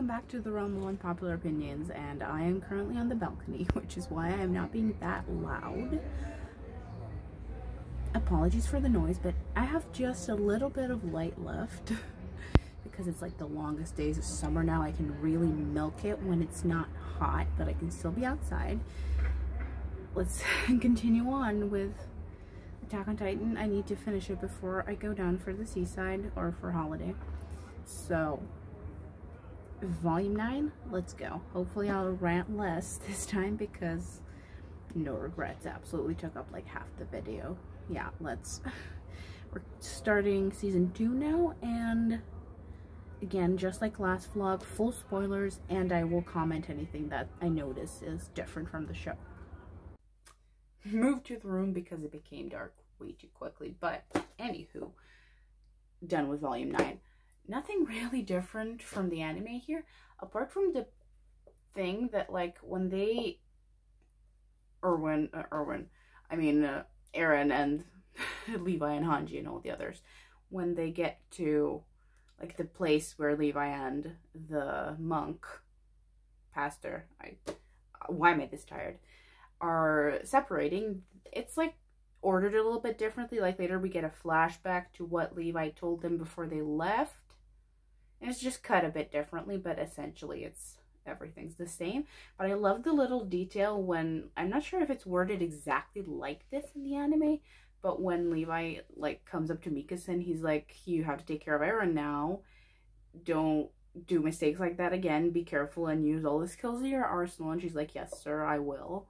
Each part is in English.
welcome back to the Realm of Unpopular Opinions, and I am currently on the balcony, which is why I am not being that loud. Apologies for the noise, but I have just a little bit of light left because it's like the longest days of summer now. I can really milk it when it's not hot, but I can still be outside. Let's continue on with Attack on Titan. I need to finish it before I go down for the seaside or for holiday. So, volume 9, let's go. Hopefully I'll rant less this time because no regrets absolutely took up like half the video. Yeah, we're starting season 2 now, and again, just like last vlog, full spoilers, and I will comment anything that I notice is different from the show. Moved to the room because it became dark way too quickly, but anywho, done with volume 9. Nothing really different from the anime here, apart from the thing that, like, Eren and Levi and Hanji and all the others, when they get to, like, the place where Levi and the monk, pastor, why am I this tired, are separating, it's, like, ordered a little bit differently. Like, later we get a flashback to what Levi told them before they left. And it's just cut a bit differently, but essentially it's everything's the same. But I love the little detail when, I'm not sure if it's worded exactly like this in the anime, but when Levi, like, comes up to Mikasa and he's like, you have to take care of Eren now. Don't do mistakes like that again. Be careful and use all the skills in your arsenal. And she's like, yes, sir, I will.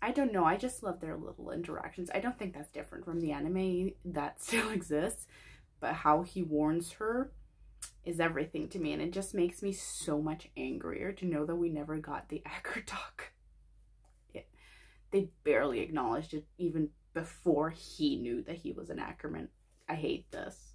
I don't know. I just love their little interactions. I don't think that's different from the anime. That still exists. But how he warns her is everything to me, and it just makes me so much angrier to know that we never got the Acker talk. They barely acknowledged it even before he knew that he was an Ackerman. I hate this.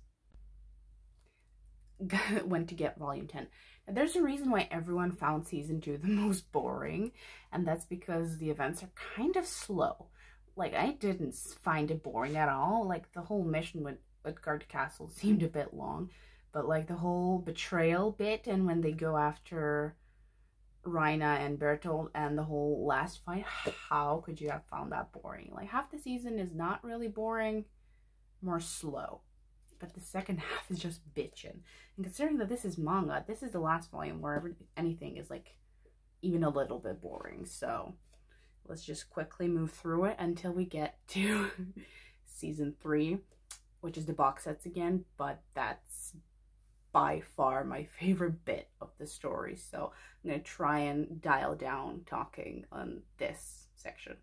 Went to get volume 10. And there's a reason why everyone found season 2 the most boring, and that's because the events are kind of slow. Like, I didn't find it boring at all. Like, the whole mission with Utgard Castle seemed a bit long, but like the whole betrayal bit and when they go after Reina and Bertolt and the whole last fight, how could you have found that boring? Like, half the season is not really boring, more slow. But the second half is just bitchin'. And considering that this is manga, this is the last volume where anything is, like, even a little bit boring. So let's just quickly move through it until we get to season 3, which is the box sets again. But that's by far my favorite bit of the story. So I'm going to try and dial down talking on this section.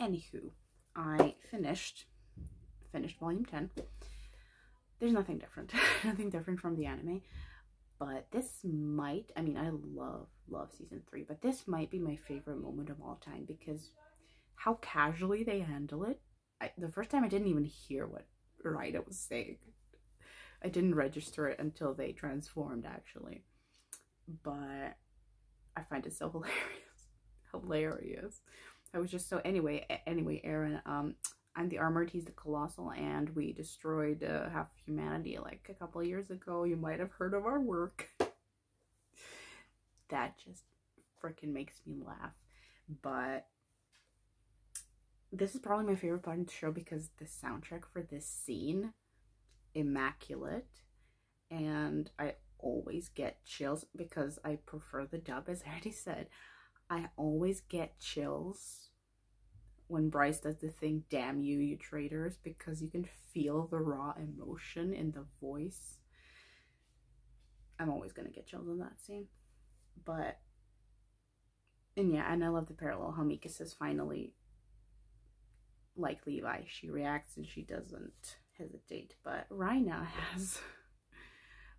Anywho. I finished volume 10. There's nothing different, nothing different from the anime, but this might, I mean, I love season 3, but this might be my favorite moment of all time because how casually they handle it. The first time I didn't even hear what Reina was saying. I didn't register it until they transformed, actually, but I find it so hilarious. I was just so, anyway, Eren, I'm the Armored, he's the Colossal, and we destroyed half of humanity like a couple of years ago. You might have heard of our work. That just freaking makes me laugh. But this is probably my favorite part of the show because the soundtrack for this scene, immaculate, and I always get chills because I prefer the dub, as I already said. I always get chills when Bryce does the thing, damn you, you traitors, because you can feel the raw emotion in the voice. I'm always going to get chills on that scene. But, and yeah, and I love the parallel how Mikasa finally, like Levi, she reacts and she doesn't hesitate. But Reina has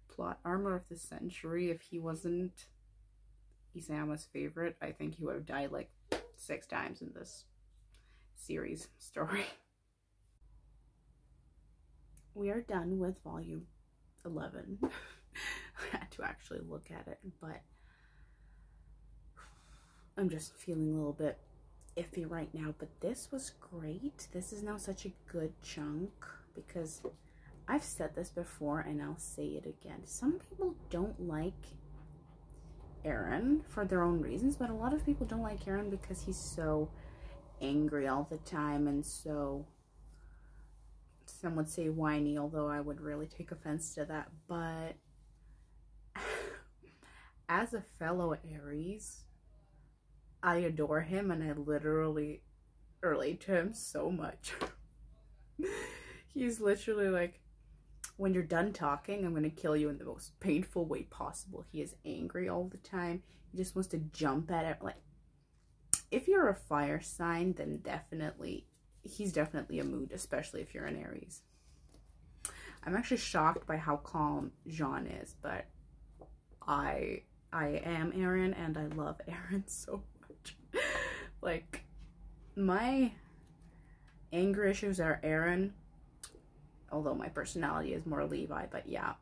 plot armor of the century. If he wasn't Isayama's favorite, I think he would have died like 6 times in this series story. We are done with volume 11. I had to actually look at it, but I'm just feeling a little bit iffy right now, but this was great. This is now such a good chunk because I've said this before and I'll say it again. Some people don't like Eren for their own reasons, but a lot of people don't like Eren because he's so angry all the time and so, some would say whiny, although I would really take offense to that. But as a fellow Aries, I adore him and I literally relate to him so much. He's literally like, when you're done talking, I'm going to kill you in the most painful way possible. He is angry all the time. He just wants to jump at it. Like, if you're a fire sign, then definitely, he's definitely a mood, especially if you're an Aries. I'm actually shocked by how calm Jean is, but I am Eren and I love Eren so much. Like, my anger issues are Eren, although my personality is more Levi, but yeah,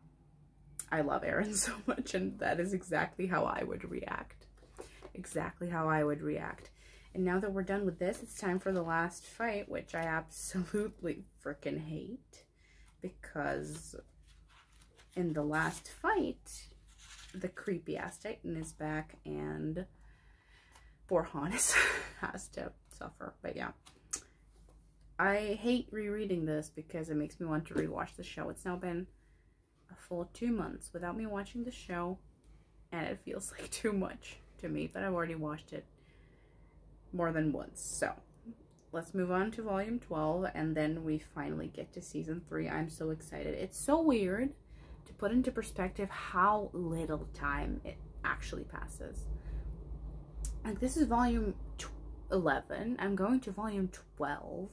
I love Eren so much, and that is exactly how I would react. Exactly how I would react. And now that we're done with this, it's time for the last fight, which I absolutely freaking hate, because in the last fight, the creepy ass Titan is back and Borhannes has to suffer. But yeah, I hate rereading this because it makes me want to rewatch the show. It's now been a full 2 months without me watching the show, and it feels like too much to me, but I've already watched it more than once. So let's move on to volume 12, and then we finally get to season 3. I'm so excited. It's so weird to put into perspective how little time it actually passes. Like, this is volume 11. I'm going to volume 12.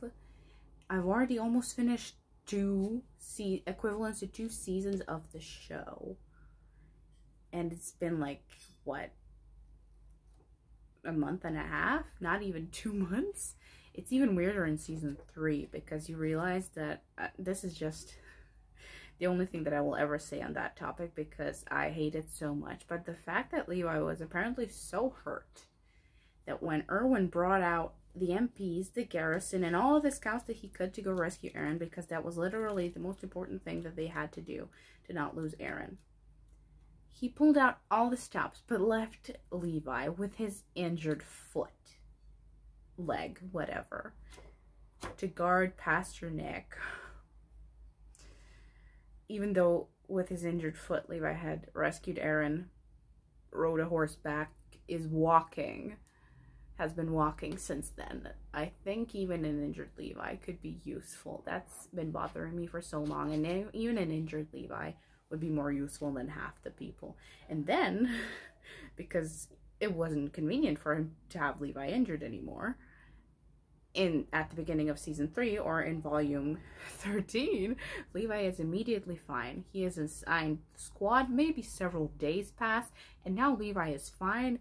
I've already almost finished equivalents to 2 seasons of the show. And it's been like, what, a month and a half? Not even 2 months? It's even weirder in season 3 because you realize that this is just the only thing that I will ever say on that topic because I hate it so much. But the fact that Levi was apparently so hurt that when Erwin brought out the MPs, the garrison, and all of the scouts that he could to go rescue Eren, because that was literally the most important thing that they had to do to not lose Eren. He pulled out all the stops but left Levi with his injured foot, leg, whatever, to guard Pastor Nick. Even though with his injured foot, Levi had rescued Eren, rode a horse back, has been walking since then. I think even an injured Levi could be useful. That's been bothering me for so long. And even an injured Levi would be more useful than half the people. And then, because it wasn't convenient for him to have Levi injured anymore, at the beginning of season 3 or in volume 13, Levi is immediately fine. He is assigned squad, maybe several days pass, and now Levi is fine,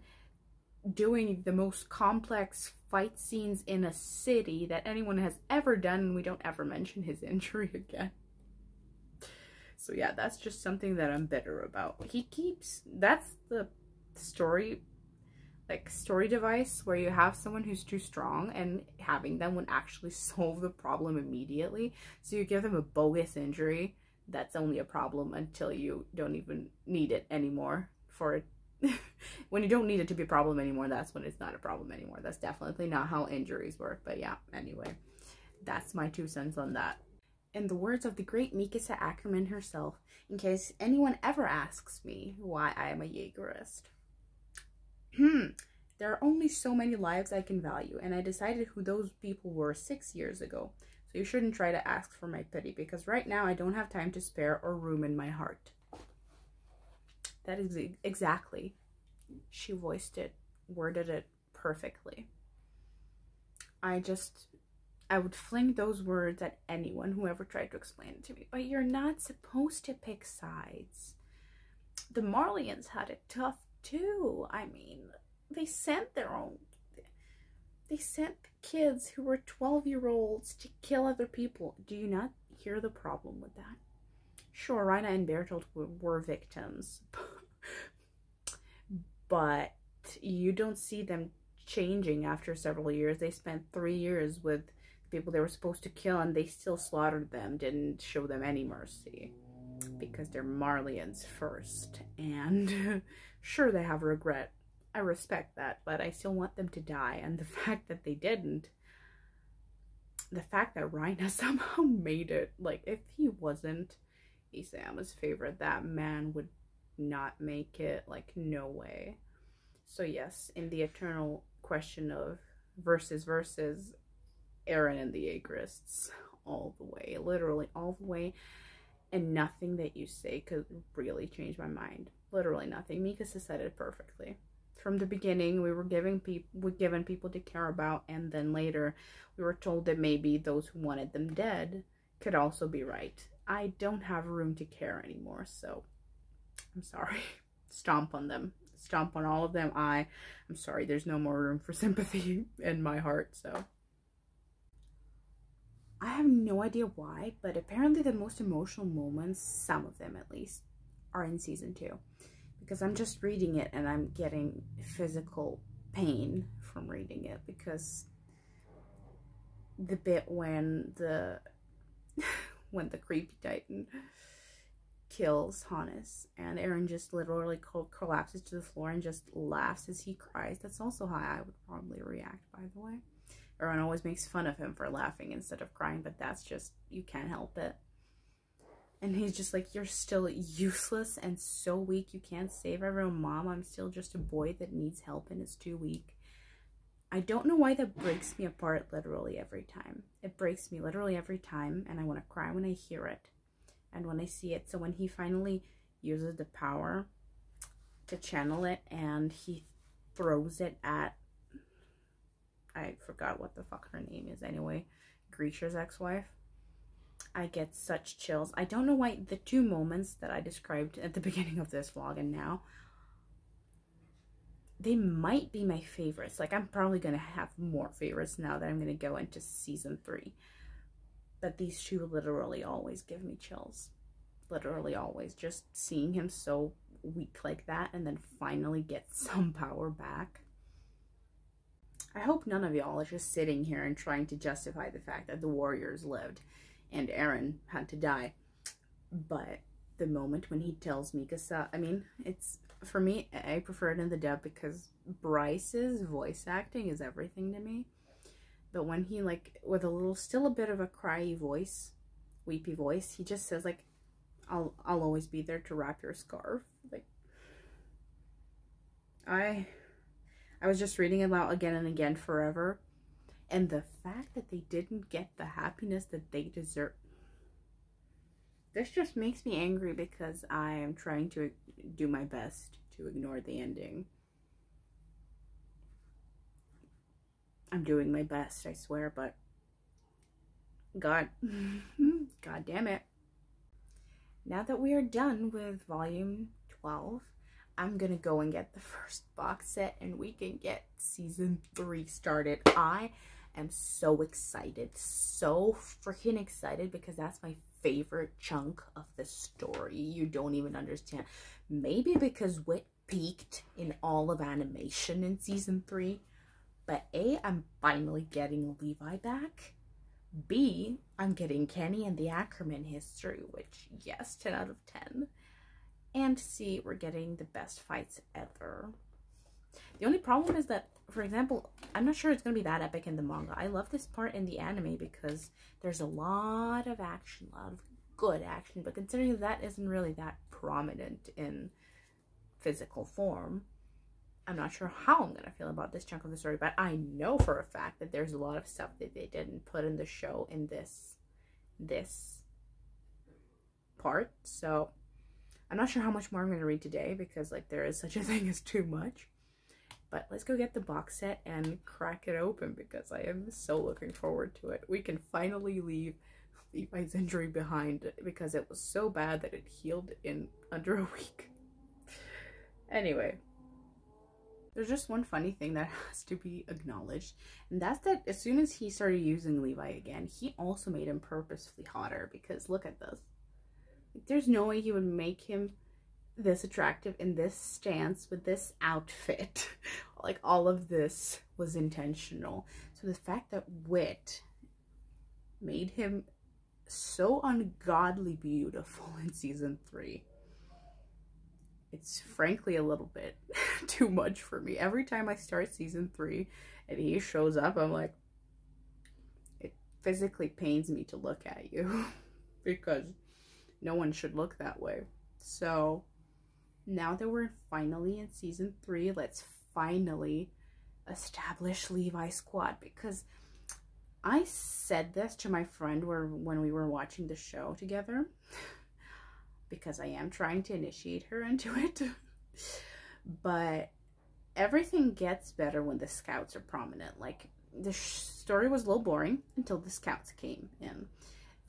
doing the most complex fight scenes in a city that anyone has ever done, and we don't ever mention his injury again. So yeah, that's just something that I'm bitter about. That's the story, like, story device where you have someone who's too strong, and having them would actually solve the problem immediately. So you give them a bogus injury that's only a problem until you don't even need it anymore for it. When you don't need it to be a problem anymore, that's when it's not a problem anymore. That's definitely not how injuries work. But yeah, anyway, that's my 2 cents on that. In the words of the great Mikasa Ackerman herself, in case anyone ever asks me why I am a Jaegerist. There are only so many lives I can value, and I decided who those people were 6 years ago, so you shouldn't try to ask for my pity, because right now I don't have time to spare or room in my heart. That is exactly. She voiced it, worded it perfectly. I would fling those words at anyone who ever tried to explain it to me, but you're not supposed to pick sides. The Marleyans had it tough too. I mean, they sent the kids who were 12-year-olds to kill other people. Do you not hear the problem with that? Sure, Reina and Bertolt were victims, but you don't see them changing after several years. They spent 3 years with people they were supposed to kill, and they still slaughtered them, didn't show them any mercy. Because they're Marleyans first, and sure, they have regret. I respect that, but I still want them to die, and the fact that they didn't, the fact that Reina somehow made it, like, if he wasn't Isayama's favorite, that man would not make it, like, no way. So yes, in the eternal question of versus, Eren and the Aegrists, all the way, literally all the way. And nothing that you say could really change my mind. Literally nothing. Mikasa said it perfectly. From the beginning, we were given people to care about, and then later we were told that maybe those who wanted them dead could also be right. I don't have room to care anymore, so I'm sorry. Stomp on them. Stomp on all of them. I'm sorry, there's no more room for sympathy in my heart, so... I have no idea why, but apparently the most emotional moments, some of them at least, are in season 2. Because I'm just reading it and I'm getting physical pain from reading it. Because the bit when the creepy Titan kills Hannes and Eren just literally collapses to the floor and just laughs as he cries. That's also how I would probably react, by the way. Eren always makes fun of him for laughing instead of crying, but that's just, you can't help it. And he's just like, you're still useless and so weak. You can't save everyone, Mom. I'm still just a boy that needs help and is too weak. I don't know why that breaks me apart literally every time. It breaks me literally every time, and I want to cry when I hear it and when I see it. So when he finally uses the power to channel it and he throws it at, I forgot what the fuck her name is anyway, Grisha's ex-wife, I get such chills. I don't know why the two moments that I described at the beginning of this vlog and now, they might be my favorites. Like, I'm probably going to have more favorites now that I'm going to go into season 3. But these two literally always give me chills. Literally always. Just seeing him so weak like that and then finally get some power back. I hope none of y'all are just sitting here and trying to justify the fact that the warriors lived and Eren had to die. But the moment when he tells Mikasa, I mean, it's, for me, I prefer it in the dub because Bryce's voice acting is everything to me. But when he, like, with a little, still a bit of a cryy voice, weepy voice, he just says, like, I'll always be there to wrap your scarf. Like, I was just reading it out again and again forever. And the fact that they didn't get the happiness that they deserve. This just makes me angry because I am trying to do my best to ignore the ending. I'm doing my best, I swear, but... God damn it. Now that we are done with volume 12... I'm gonna go and get the first box set and we can get season 3 started. I am so excited, so freaking excited, because that's my favorite chunk of the story. You don't even understand. Maybe because Wit peaked in all of animation in season 3, but A, I'm finally getting Levi back. B, I'm getting Kenny and the Ackerman history, which, yes, 10 out of 10. And C, we're getting the best fights ever. The only problem is that, for example, I'm not sure it's going to be that epic in the manga. I love this part in the anime because there's a lot of action, a lot of good action. But considering that isn't really that prominent in physical form, I'm not sure how I'm going to feel about this chunk of the story. But I know for a fact that there's a lot of stuff that they didn't put in the show in this part. So... I'm not sure how much more I'm going to read today because, like, there is such a thing as too much. But let's go get the box set and crack it open because I am so looking forward to it. We can finally leave Levi's injury behind because it was so bad that it healed in under a week. Anyway, there's just one funny thing that has to be acknowledged. And that's that as soon as he started using Levi again, he also made him purposefully hotter because look at this. There's no way he would make him this attractive in this stance with this outfit. Like, all of this was intentional. So the fact that Wit made him so ungodly beautiful in season 3. It's frankly a little bit too much for me. Every time I start season 3 and he shows up, I'm like, it physically pains me to look at you because no one should look that way. So now that we're finally in season 3, let's finally establish Levi's squad, because I said this to my friend when we were watching the show together, because I am trying to initiate her into it. But everything gets better when the scouts are prominent. Like, the story was a little boring until the scouts came in.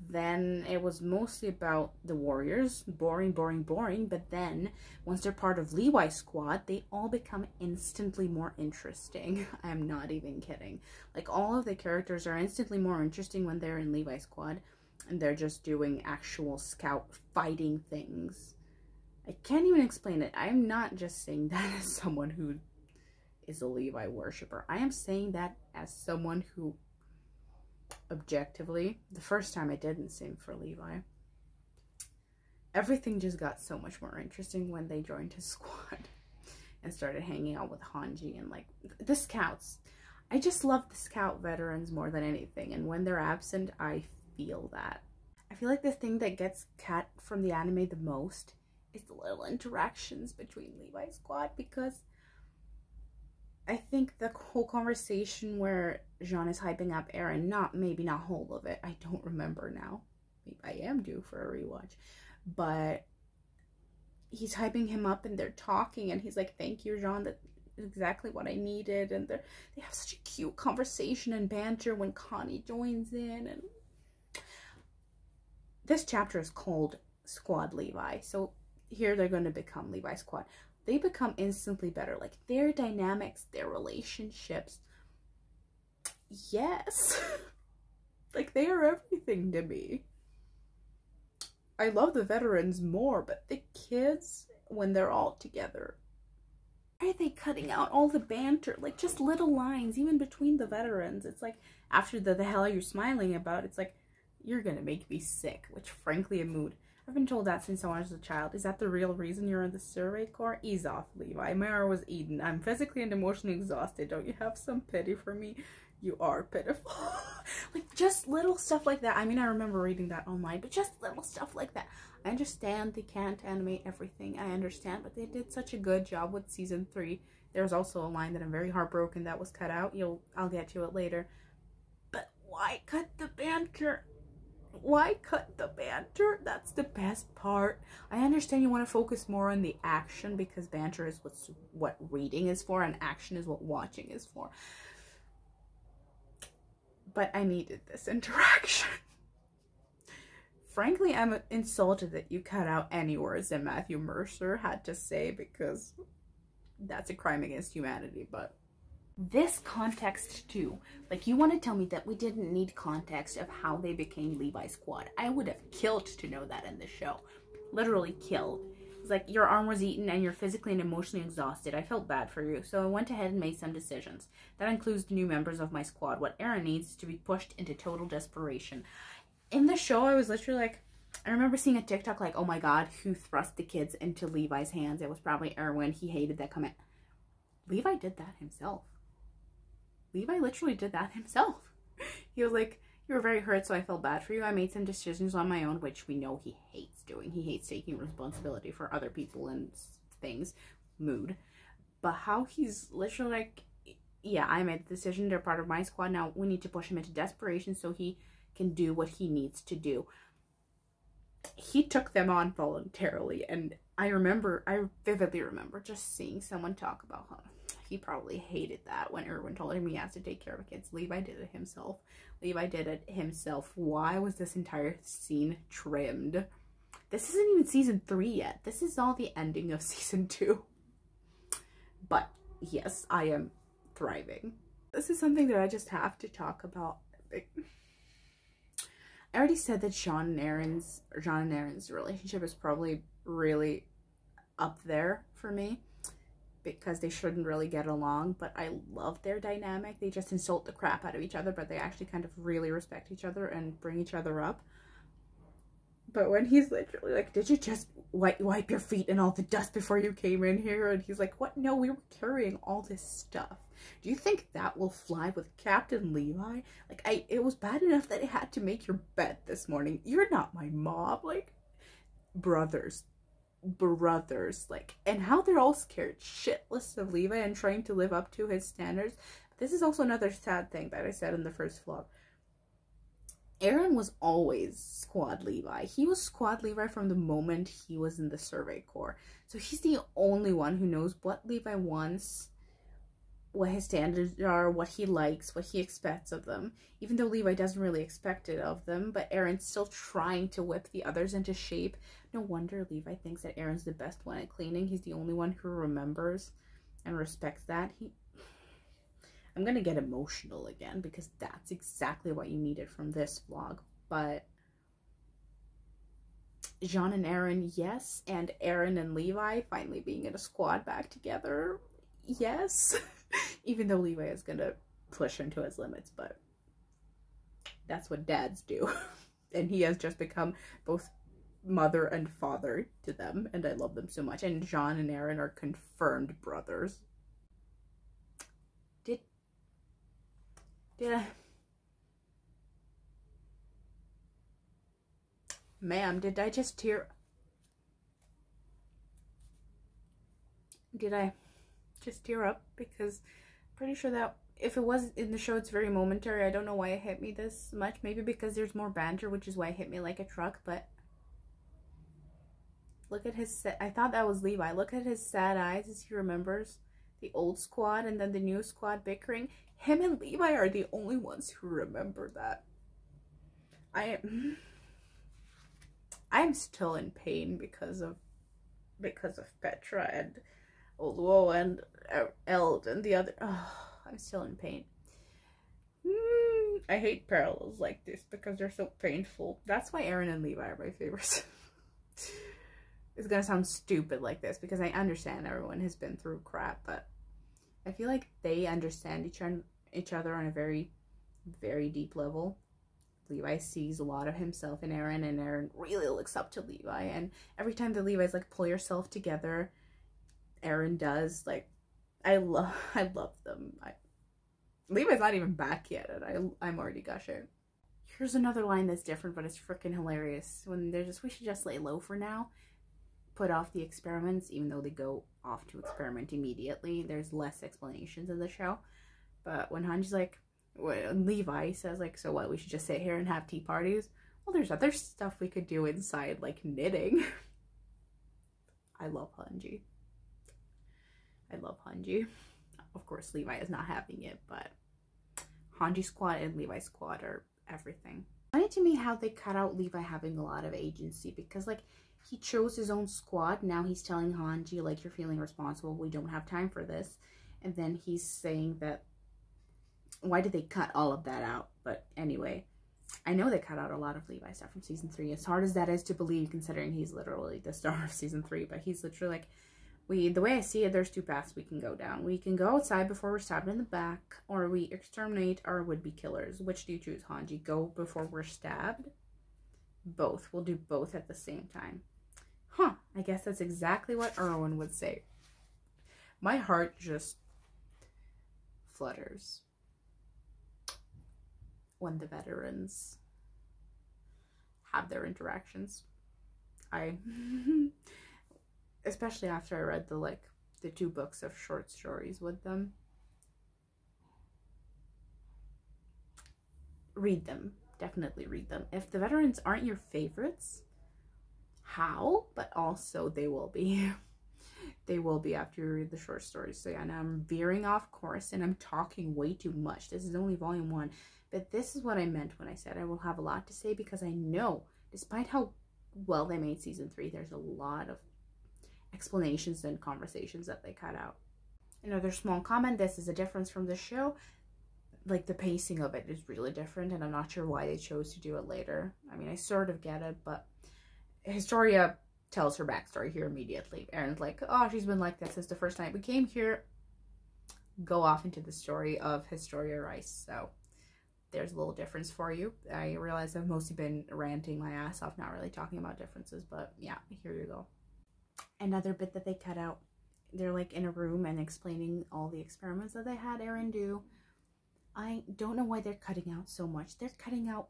Then it was mostly about the warriors. Boring, boring, boring. But then, once they're part of Levi's squad, they all become instantly more interesting. I'm not even kidding. Like, all of the characters are instantly more interesting when they're in Levi's squad. And they're just doing actual scout fighting things. I can't even explain it. I'm not just saying that as someone who is a Levi worshiper. I am saying that as someone who... objectively, the first time I didn't sing for Levi, everything just got so much more interesting when they joined his squad and started hanging out with Hanji and like the scouts. I just love the scout veterans more than anything, and when they're absent, I feel that. I feel like the thing that gets cut from the anime the most is the little interactions between Levi's squad, because I think the whole conversation where Jean is hyping up Eren, maybe not whole of it, I don't remember now. Maybe I am due for a rewatch. But he's hyping him up and they're talking and he's like, thank you, Jean, that's exactly what I needed. And they have such a cute conversation and banter when Connie joins in. And this chapter is called Squad Levi. So here they're going to become Levi Squad. They become instantly better. Like, their dynamics, their relationships. Yes. Like, they are everything to me. I love the veterans more, but the kids, when they're all together. Why are they cutting out all the banter? Like, just little lines, even between the veterans. It's like, after the hell you're smiling about, it's like, you're gonna make me sick. Which, frankly, a mood. I've been told that since I was a child. Is that the real reason you're in the Survey Corps? Ease off, Levi. My hour was eaten. I'm physically and emotionally exhausted. Don't you have some pity for me? You are pitiful. Like, just little stuff like that. I mean, I remember reading that online, but just little stuff like that. I understand they can't animate everything. I understand, but they did such a good job with season 3. There's also a line that I'm very heartbroken that was cut out. I'll get to it later. But why cut the banter? Why cut the banter? That's the best part. I understand you want to focus more on the action because banter is what reading is for and action is what watching is for. But I needed this interaction. Frankly, I'm insulted that you cut out any words that Matthew Mercer had to say because that's a crime against humanity, but... this context too. Like, you want to tell me that we didn't need context of how they became Levi's squad? I would have killed to know that in the show. Literally killed. It's like, your arm was eaten and you're physically and emotionally exhausted. I felt bad for you, so I went ahead and made some decisions. That includes the new members of my squad. What Eren needs is to be pushed into total desperation. In the show, I was literally like, I remember seeing a TikTok like, oh my god, who thrust the kids into Levi's hands? It was probably Erwin. He hated that comment. Levi did that himself. Levi literally did that himself. He was like, you were very hurt, so I felt bad for you. I made some decisions on my own, which we know he hates doing. He hates taking responsibility for other people and things. Mood. But how he's literally like, yeah, I made the decision. They're part of my squad. Now we need to push him into desperation so he can do what he needs to do. He took them on voluntarily. And I vividly remember just seeing someone talk about him. He probably hated that when Erwin told him he has to take care of kids. Levi did it himself. Levi did it himself. Why was this entire scene trimmed? This isn't even season 3 yet. This is all the ending of season 2. But yes, I am thriving. This is something that I just have to talk about. I already said that Jean and Eren's relationship is probably really up there for me. because they shouldn't really get along, but I love their dynamic. They just insult the crap out of each other, but they actually kind of really respect each other and bring each other up. But when he's literally like, did you just wipe your feet and all the dust before you came in here? And he's like, what? No, we were carrying all this stuff. Do you think that will fly with Captain Levi? Like, it was bad enough that I had to make your bed this morning. You're not my mom. Like, brothers, like, and how they're all scared shitless of Levi and trying to live up to his standards. This is also another sad thing that I said in the first vlog. Eren was always squad Levi. He was squad Levi from the moment he was in the Survey Corps. So he's the only one who knows what Levi wants, what his standards are, what he likes, what he expects of them. Even though Levi doesn't really expect it of them, but Eren's still trying to whip the others into shape. No wonder Levi thinks that Eren's the best one at cleaning. He's the only one who remembers and respects that. I'm gonna get emotional again because that's exactly what you needed from this vlog. But Jean and Eren, yes, and Eren and Levi finally being in a squad back together, yes. Even though Levi is gonna push him to his limits, but that's what dads do. And he has just become both mother and father to them, and I love them so much. And Jean and Eren are confirmed brothers. Yeah. Ma'am, did I just tear? Did I just tear up? Because I'm pretty sure that if it was in the show, it's very momentary. I don't know why it hit me this much. Maybe because there's more banter, which is why it hit me like a truck. But look at his I thought that was Levi. Look at his sad eyes as he remembers the old squad and then the new squad bickering. Him and Levi are the only ones who remember that. I'm still in pain because of Petra and Olwo and Eld and the other. Oh, I'm still in pain. I hate parallels like this because they're so painful. That's why Eren and Levi are my favorites. It's gonna sound stupid like this because I understand everyone has been through crap, but I feel like they understand each other on a very, very deep level. Levi sees a lot of himself in Eren, and Eren really looks up to Levi. And every time that Levi's like, pull yourself together, Eren does. Like, I love them. Levi's not even back yet, and I'm already gushing. Here's another line that's different, but it's freaking hilarious. When they're just, we should just lay low for now. Put off the experiments, even though they go off to experiment immediately. There's less explanations in the show. But when Hanji's like, when Levi says like, so what, we should just sit here and have tea parties? Well, there's other stuff we could do inside, like knitting. I love Hanji. I love Hanji. Of course, Levi is not having it, but Hanji squad and Levi squad are everything. Funny to me how they cut out Levi having a lot of agency, because like, he chose his own squad. Now he's telling Hanji, like, you're feeling responsible. We don't have time for this. And then he's saying that, why did they cut all of that out? But anyway, I know they cut out a lot of Levi stuff from season 3. As hard as that is to believe, considering he's literally the star of season 3. But he's literally like, the way I see it, there's two paths we can go down. We can go outside before we're stabbed in the back, or we exterminate our would-be killers. Which do you choose, Hanji? Go before we're stabbed? Both. We'll do both at the same time. Huh, I guess that's exactly what Erwin would say. My heart just flutters when the veterans have their interactions. Especially after I read the 2 books of short stories with them. Read them. Definitely read them. If the veterans aren't your favorites, how, but also they will be. They will be after you read the short stories. So yeah, now I'm veering off course and I'm talking way too much. This is only volume 1, but this is what I meant when I said I will have a lot to say, because I know, despite how well they made season 3, there's a lot of explanations and conversations that they cut out. Another small comment, this is a difference from the show. Like, the pacing of it is really different, and I'm not sure why they chose to do it later. I mean, I sort of get it, but Historia tells her backstory here immediately. Eren's like, oh, she's been like that since the first night we came here. Go off into the story of Historia Rice. So there's a little difference for you. I realize I've mostly been ranting my ass off, not really talking about differences, but yeah, here you go. Another bit that they cut out, they're like in a room and explaining all the experiments that they had Eren do. I don't know why they're cutting out so much. They're cutting out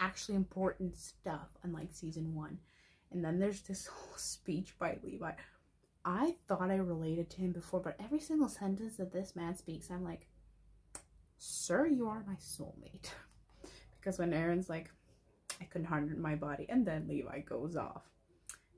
actually important stuff, unlike season one. And then there's this whole speech by Levi. I thought I related to him before, but every single sentence that this man speaks, I'm like, sir, you are my soulmate. Because when Eren's like, I couldn't harm my body, and then Levi goes off.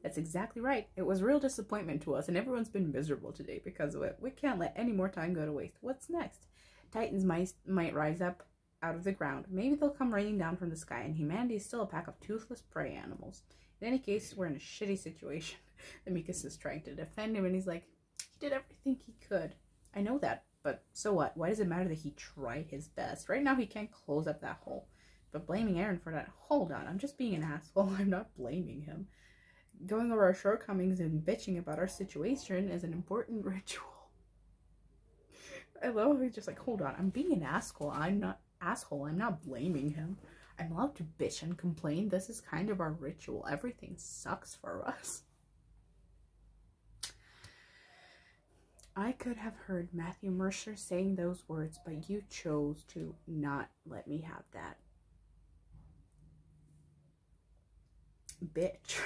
That's exactly right. It was real disappointment to us, and everyone's been miserable today because of it. We can't let any more time go to waste. What's next? Titans might rise up out of the ground. Maybe they'll come raining down from the sky, and humanity is still a pack of toothless prey animals. In any case, we're in a shitty situation. And Mikasa's trying to defend him, and he's like, he did everything he could. I know that, but so what? Why does it matter that he tried his best? Right now, he can't close up that hole. But blaming Eren for that, hold on, I'm just being an asshole. I'm not blaming him. Going over our shortcomings and bitching about our situation is an important ritual. I love how he's just like, hold on, I'm being an asshole. I'm not blaming him. I'm allowed to bitch and complain. This is kind of our ritual. Everything sucks for us. I could have heard Matthew Mercer saying those words, but you chose to not let me have that. Bitch.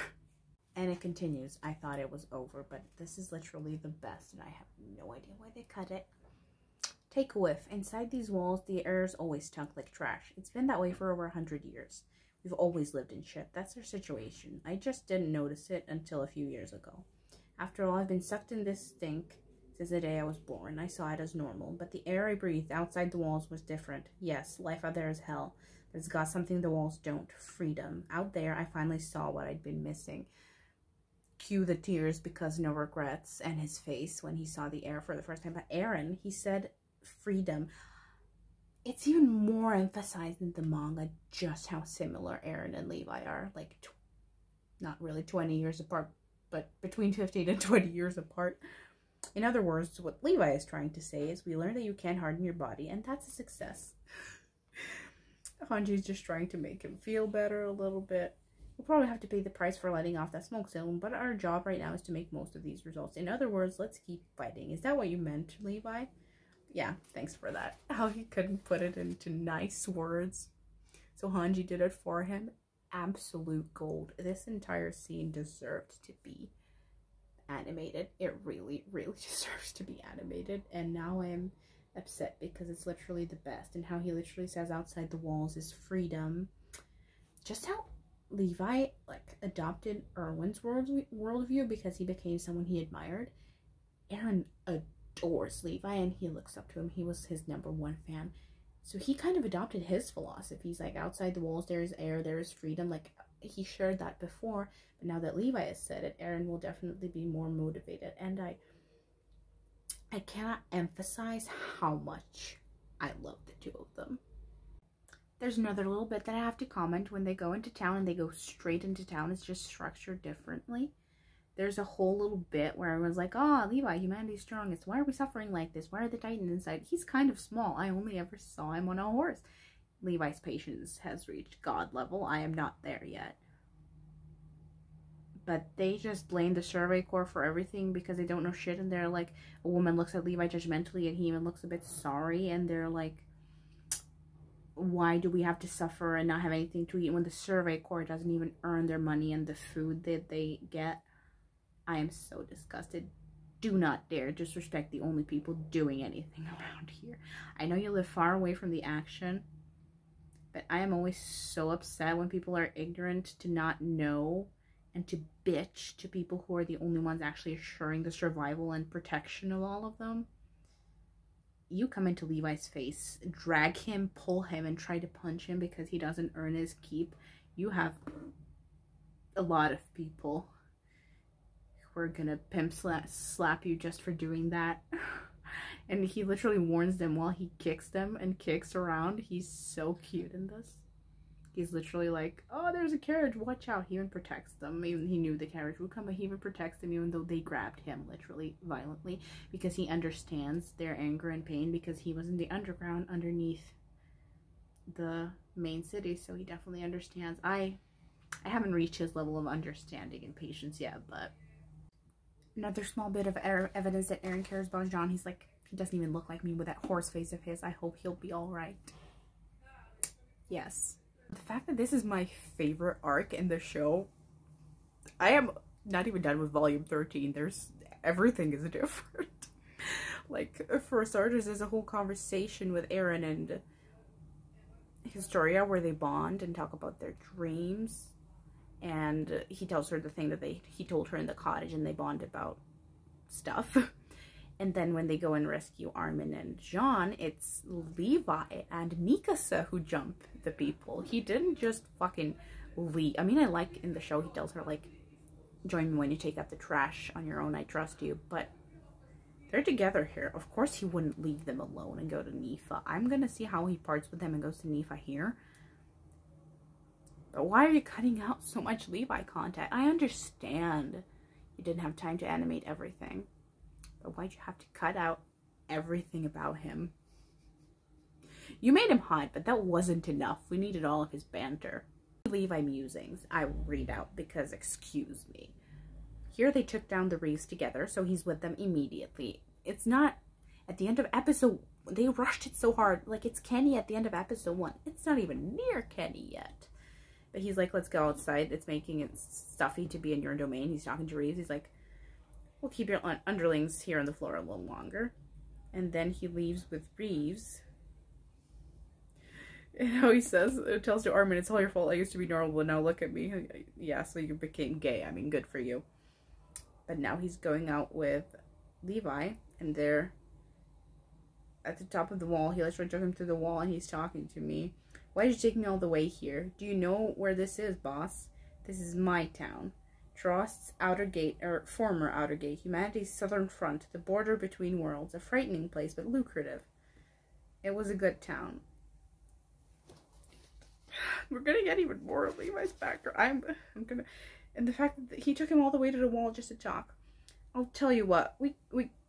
And it continues. I thought it was over, but this is literally the best, and I have no idea why they cut it. Take a whiff. Inside these walls, the air's always stunk like trash. It's been that way for over 100 years. We've always lived in shit. That's our situation. I just didn't notice it until a few years ago. After all, I've been sucked in this stink since the day I was born. I saw it as normal, but the air I breathed outside the walls was different. Yes, life out there is hell. It's got something the walls don't. Freedom. Out there, I finally saw what I'd been missing. Cue the tears because no regrets, and his face when he saw the air for the first time. But Eren, he said... freedom. It's even more emphasized in the manga just how similar Eren and Levi are, like not really 20 years apart, but between 15 and 20 years apart. In other words, what Levi is trying to say is we learned that you can't harden your body, and that's a success. Hanji's just trying to make him feel better a little bit. We'll probably have to pay the price for letting off that smoke signal, but our job right now is to make most of these results. In other words, let's keep fighting. Is that what you meant, Levi? Yeah, thanks for that. How he couldn't put it into nice words. So Hanji did it for him. Absolute gold. This entire scene deserved to be animated. It really, really deserves to be animated. And now I'm upset because it's literally the best. And how he literally says outside the walls is freedom. Just how Levi like adopted Erwin's worldview because he became someone he admired. Eren adores Levi, and he looks up to him. He was his #1 fan, so he kind of adopted his philosophy. He's like, outside the walls there is air, there is freedom. Like, he shared that before, but now that Levi has said it, Eren will definitely be more motivated. And I cannot emphasize how much I love the two of them. There's another little bit that I have to comment. When they go into town and they go straight into town, it's just structured differently. There's a whole little bit where everyone's like, oh, Levi, humanity's strongest. Why are we suffering like this? Why are the Titans inside? He's kind of small. I only ever saw him on a horse. Levi's patience has reached God level. I am not there yet. But they just blame the Survey Corps for everything because they don't know shit. And they're like, a woman looks at Levi judgmentally and he even looks a bit sorry. And they're like, why do we have to suffer and not have anything to eat when the Survey Corps doesn't even earn their money and the food that they get? I am so disgusted. Do not dare disrespect the only people doing anything around here. I know you live far away from the action, but I am always so upset when people are ignorant to not know and to bitch to people who are the only ones actually assuring the survival and protection of all of them. You come into Levi's face, drag him, pull him, and try to punch him because he doesn't earn his keep. You have a lot of people. We're gonna pimp slap you just for doing that. And he literally warns them while he kicks them and kicks around. He's so cute in this. He's literally like, oh, there's a carriage, watch out. He even protects them. Even he knew the carriage would come, but he even protects them, even though they grabbed him literally violently, because he understands their anger and pain, because he was in the underground underneath the main city, so he definitely understands. I haven't reached his level of understanding and patience yet, but another small bit of evidence that Eren cares about John. He's like, he doesn't even look like me with that horse face of his. I hope he'll be all right. Yes. The fact that this is my favorite arc in the show, I am not even done with volume 13. There's, everything is different. Like, for starters, there's a whole conversation with Eren and Historia where they bond and talk about their dreams. And he tells her the thing that he told her in the cottage, and they bond about stuff. And then when they go and rescue Armin and John, it's Levi and Mikasa who jump the people. He didn't just fucking leave. I mean, I like in the show he tells her, like, join me when you take out the trash on your own, I trust you. But they're together here. Of course he wouldn't leave them alone and go to Nifa. I'm gonna see how he parts with them and goes to Nifa here. But why are you cutting out so much Levi contact? I understand you didn't have time to animate everything. But why'd you have to cut out everything about him? You made him hot, but that wasn't enough. We needed all of his banter. Levi musings, I will read out because, excuse me. Here they took down the Reeves together, so he's with them immediately. It's not at the end of episode, they rushed it so hard. Like, it's Kenny at the end of episode 1. It's not even near Kenny yet. But he's like, let's go outside. It's making it stuffy to be in your domain. He's talking to Reeves. He's like, we'll keep your underlings here on the floor a little longer. And then he leaves with Reeves. And how he says, it tells to Armin, it's all your fault. I used to be normal, but now look at me. Yeah, so you became gay. I mean, good for you. But now he's going out with Levi, and they're at the top of the wall. He literally took him to the wall, and he's talking to me. Why did you take me all the way here? Do you know where this is, boss? This is my town. Trost's outer gate, or former outer gate. Humanity's southern front. The border between worlds. A frightening place, but lucrative. It was a good town. We're gonna get even more of Levi's background. I'm gonna... And the fact that he took him all the way to the wall just to talk. I'll tell you what.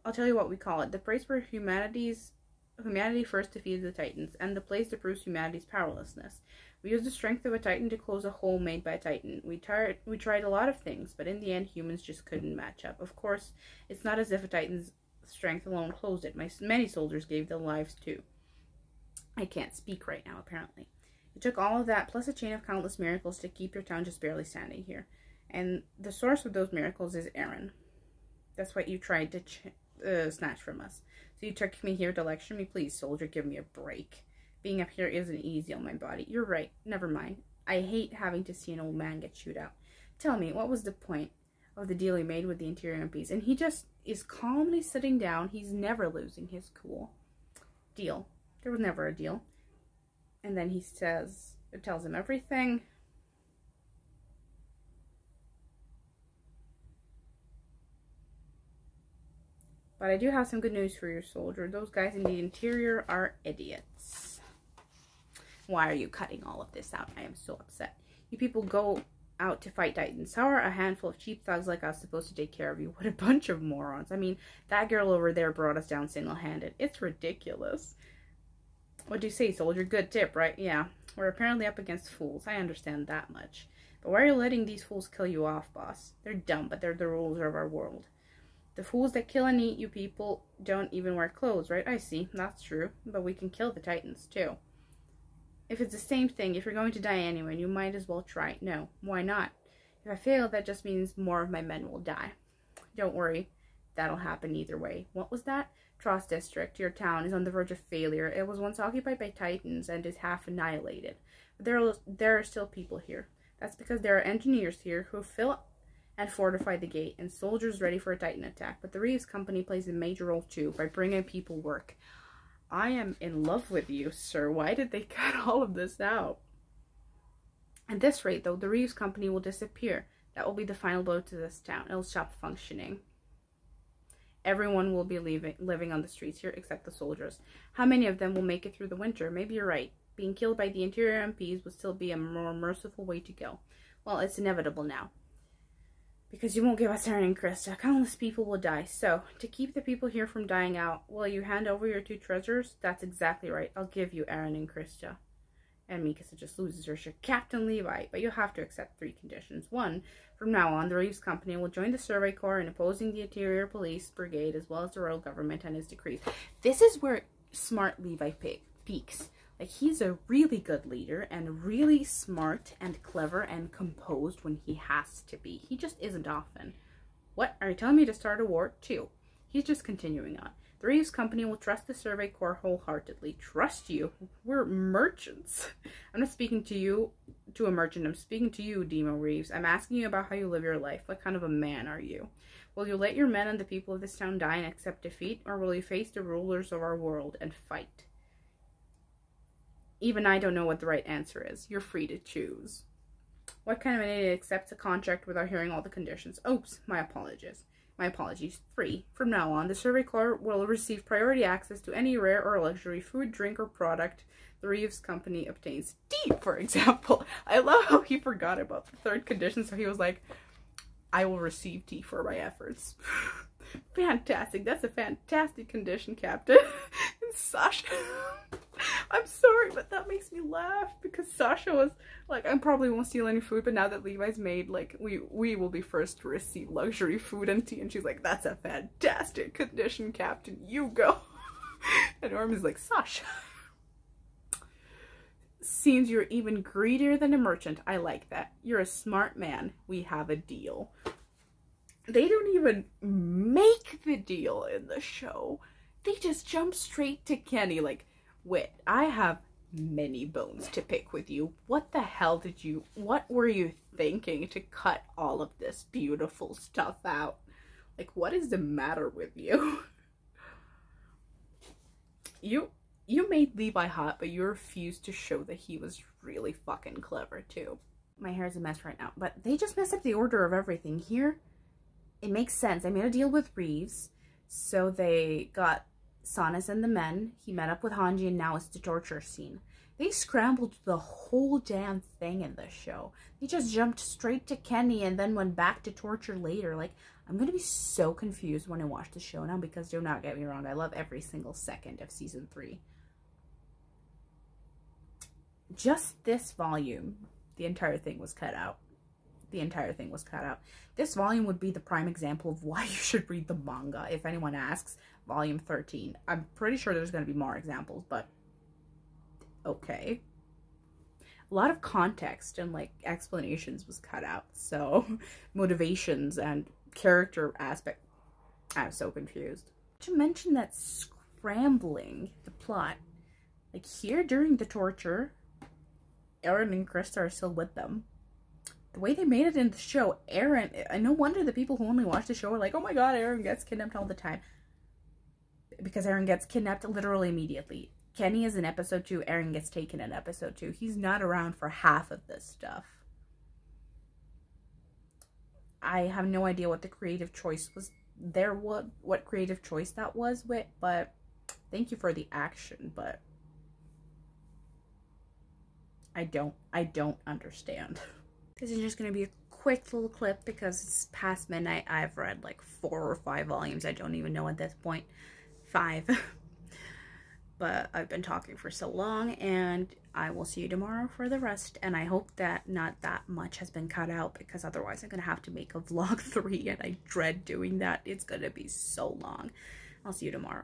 I'll tell you what we call it. The place where Humanity first defeated the Titans, and the place that proves humanity's powerlessness. We used the strength of a Titan to close a hole made by a Titan. We tried a lot of things, but in the end, humans just couldn't match up. Of course, it's not as if a Titan's strength alone closed it. Many soldiers gave their lives, too. I can't speak right now, apparently. It took all of that, plus a chain of countless miracles to keep your town just barely standing here. And the source of those miracles is Eren. That's what you tried to snatch from us. So you took me here to lecture me? Please, soldier, give me a break. Being up here isn't easy on my body. You're right. Never mind. I hate having to see an old man get chewed out. Tell me, what was the point of the deal he made with the Interior MPs? And he just is calmly sitting down. He's never losing his cool. Deal. There was never a deal. And then he says, it tells him everything. But I do have some good news for your soldier. Those guys in the interior are idiots. Why are you cutting all of this out? I am so upset. You people go out to fight Titans. How are a handful of cheap thugs like us supposed to take care of you? What a bunch of morons. I mean, that girl over there brought us down single-handed. It's ridiculous. What do you say, soldier? Good tip, right? Yeah. We're apparently up against fools. I understand that much. But why are you letting these fools kill you off, boss? They're dumb, but they're the rulers of our world. The fools that kill and eat you people don't even wear clothes, right? I see. That's true. But we can kill the Titans, too. If it's the same thing, if you're going to die anyway, you might as well try. No. Why not? If I fail, that just means more of my men will die. Don't worry. That'll happen either way. What was that? Trost District, your town, is on the verge of failure. It was once occupied by Titans and is half annihilated. But there are still people here. That's because there are engineers here who fill and fortify the gate, and soldiers ready for a Titan attack. But the Reeves Company plays a major role, too, by bringing people work. I am in love with you, sir. Why did they cut all of this out? At this rate, though, the Reeves Company will disappear. That will be the final blow to this town. It'll stop functioning. Everyone will be living on the streets here, except the soldiers. How many of them will make it through the winter? Maybe you're right. Being killed by the interior MPs would still be a more merciful way to go. Well, it's inevitable now. Because you won't give us Eren and Krista. Countless people will die. So, to keep the people here from dying out, will you hand over your two treasures? That's exactly right. I'll give you Eren and Krista. And Mikasa just loses her shit. Captain Levi, but you'll have to accept three conditions. One, from now on, the Reeves Company will join the Survey Corps in opposing the Interior Police Brigade as well as the royal government and its decrees. This is where smart Levi peaks. Like, he's a really good leader and really smart and clever and composed when he has to be. He just isn't often. What? Are you telling me to start a war? Two. He's just continuing on. The Reeves Company will trust the Survey Corps wholeheartedly. Trust you? We're merchants. I'm not speaking to you, to a merchant. I'm speaking to you, Dimo Reeves. I'm asking you about how you live your life. What kind of a man are you? Will you let your men and the people of this town die and accept defeat, or will you face the rulers of our world and fight? Even I don't know what the right answer is. You're free to choose. What kind of an idiot accepts a contract without hearing all the conditions? Oops, my apologies. My apologies. Three. From now on, the Survey Corps will receive priority access to any rare or luxury food, drink, or product the Reeves Company obtains. D, for example. I love how he forgot about the third condition, so he was like, I will receive tea for my efforts. Fantastic. That's a fantastic condition, Captain. And Sasha... I'm sorry, but that makes me laugh because Sasha was like, I probably won't steal any food, but now that Levi's made, like, we will be first to receive luxury food and tea. And she's like, that's a fantastic condition, Captain. You go. And Orm is like, Sasha. Seems you're even greedier than a merchant. I like that. You're a smart man. We have a deal. They don't even make the deal in the show. They just jump straight to Kenny like, Wit, I have many bones to pick with you. What the hell did you... What were you thinking to cut all of this beautiful stuff out? Like, what is the matter with you? You made Levi hot, but you refused to show that he was really fucking clever, too. My hair's a mess right now, but they just messed up the order of everything here. It makes sense. I made a deal with Reeves, so they got... Sanus and the men, he met up with Hanji, and now it's the torture scene. They scrambled the whole damn thing in this show. They just jumped straight to Kenny and then went back to torture later. Like, I'm gonna be so confused when I watch the show now because do not get me wrong, I love every single second of season 3. Just this volume, the entire thing was cut out. The entire thing was cut out. This volume would be the prime example of why you should read the manga. If anyone asks, volume 13. I'm pretty sure there's going to be more examples, but okay. A lot of context and like explanations was cut out. So motivations and character aspect. I'm so confused. To mention that scrambling the plot, like here during the torture, Eren and Krista are still with them. The way they made it in the show, Eren, and no wonder the people who only watch the show are like, oh my god, Eren gets kidnapped all the time. Because Eren gets kidnapped literally immediately. Kenny is in episode 2. Eren gets taken in episode 2. He's not around for half of this stuff. I have no idea what the creative choice was. What creative choice that was with, but thank you for the action, but I don't understand. This is just going to be a quick little clip because it's past midnight. I've read like 4 or 5 volumes. I don't even know at this point. 5. But I've been talking for so long, and I will see you tomorrow for the rest. And I hope that not that much has been cut out because otherwise I'm going to have to make a vlog 3, and I dread doing that. It's going to be so long. I'll see you tomorrow.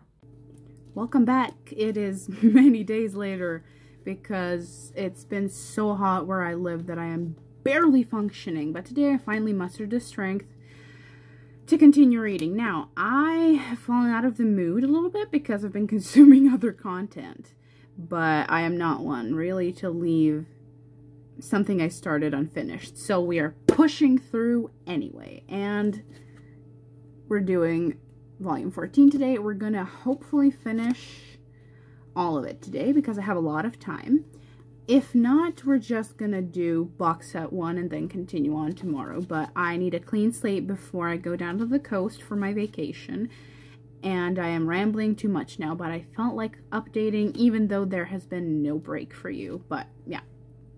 Welcome back. It is many days later because it's been so hot where I live that I am barely functioning, but today I finally mustered the strength to continue reading. Now, I have fallen out of the mood a little bit because I've been consuming other content, but I am not one really to leave something I started unfinished, so we are pushing through anyway, and we're doing volume 14 today. We're gonna hopefully finish all of it today because I have a lot of time. If not, we're just gonna do box set 1 and then continue on tomorrow, but I need a clean slate before I go down to the coast for my vacation, and I am rambling too much now, but I felt like updating even though there has been no break for you. But yeah,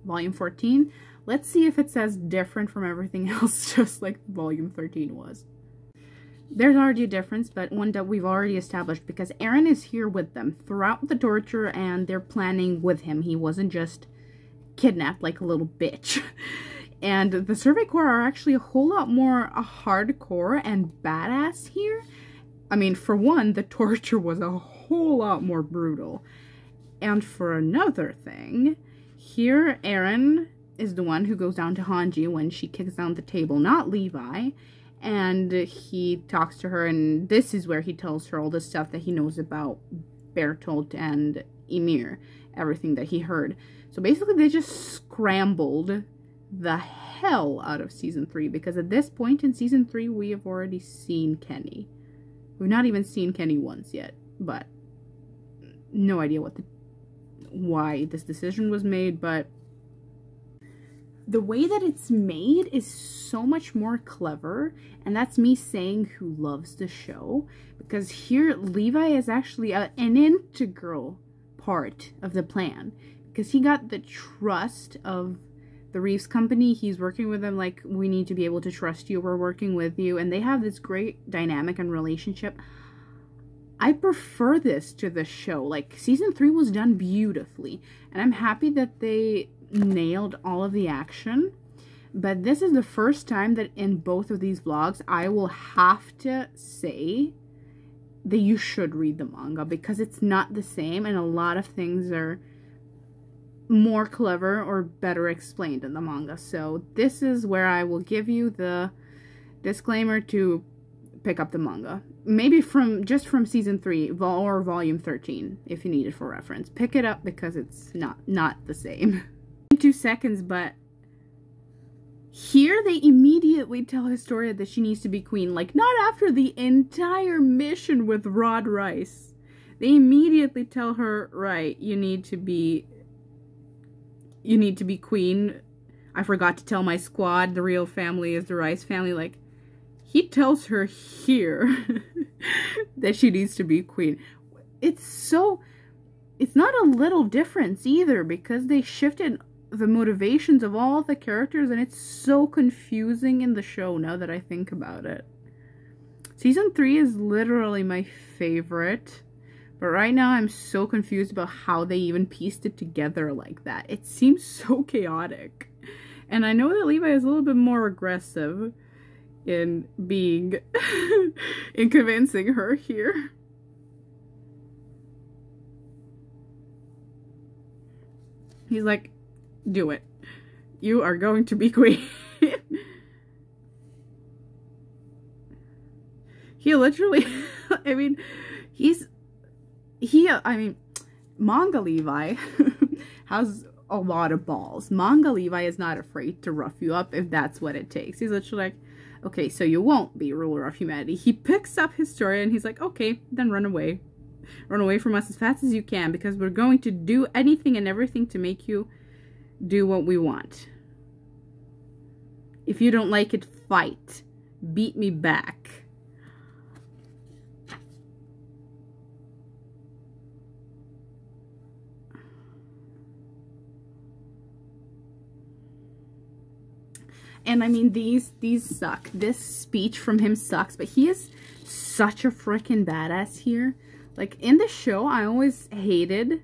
volume 14. Let's see if it says different from everything else, just like volume 13 was. There's already a difference, but one that we've already established, because Eren is here with them throughout the torture and they're planning with him. He wasn't just kidnapped like a little bitch. And the Survey Corps are actually a whole lot more hardcore and badass here. I mean, for one, the torture was a whole lot more brutal. And for another thing, here Eren is the one who goes down to Hanji when she kicks down the table, not Levi. And he talks to her, and this is where he tells her all the stuff that he knows about Bertolt and Ymir, everything that he heard. So basically they just scrambled the hell out of season 3, because at this point in season 3 we have already seen Kenny. We've not even seen Kenny once yet, but no idea why this decision was made, but the way that it's made is so much more clever, and that's me saying who loves the show, because here Levi is actually an integral part of the plan, because he got the trust of the Reeves company. He's working with them like, we need to be able to trust you, we're working with you, and they have this great dynamic and relationship. I prefer this to the show. Like, season 3 was done beautifully, and I'm happy that they nailed all of the action, but this is the first time that in both of these vlogs I will have to say that you should read the manga, because it's not the same, and a lot of things are more clever or better explained in the manga. So this is where I will give you the disclaimer to pick up the manga, maybe just from season 3 or volume 13 if you need it for reference. Pick it up, because it's not the same. 2 seconds, but here they immediately tell Historia that she needs to be queen, like, not after the entire mission with Rod Reiss. They immediately tell her, right, you need to be queen. I forgot to tell my squad the real family is the Reiss family. Like, he tells her here that she needs to be queen. It's not a little difference either, because they shifted the motivations of all the characters, and it's so confusing in the show now that I think about it. Season 3 is literally my favorite, but right now I'm so confused about how they even pieced it together like that. It seems so chaotic. And I know that Levi is a little bit more aggressive in being in convincing her here. He's like, do it. You are going to be queen. He literally, I mean, Manga Levi has a lot of balls. Manga Levi is not afraid to rough you up if that's what it takes. He's literally like, okay, so you won't be ruler of humanity. He picks up Historia and he's like, okay, then run away. Run away from us as fast as you can, because we're going to do anything and everything to make you do what we want. If you don't like it, fight. Beat me back. And I mean, these suck. This speech from him sucks, but he is such a freaking badass here. Like, in the show, I always hated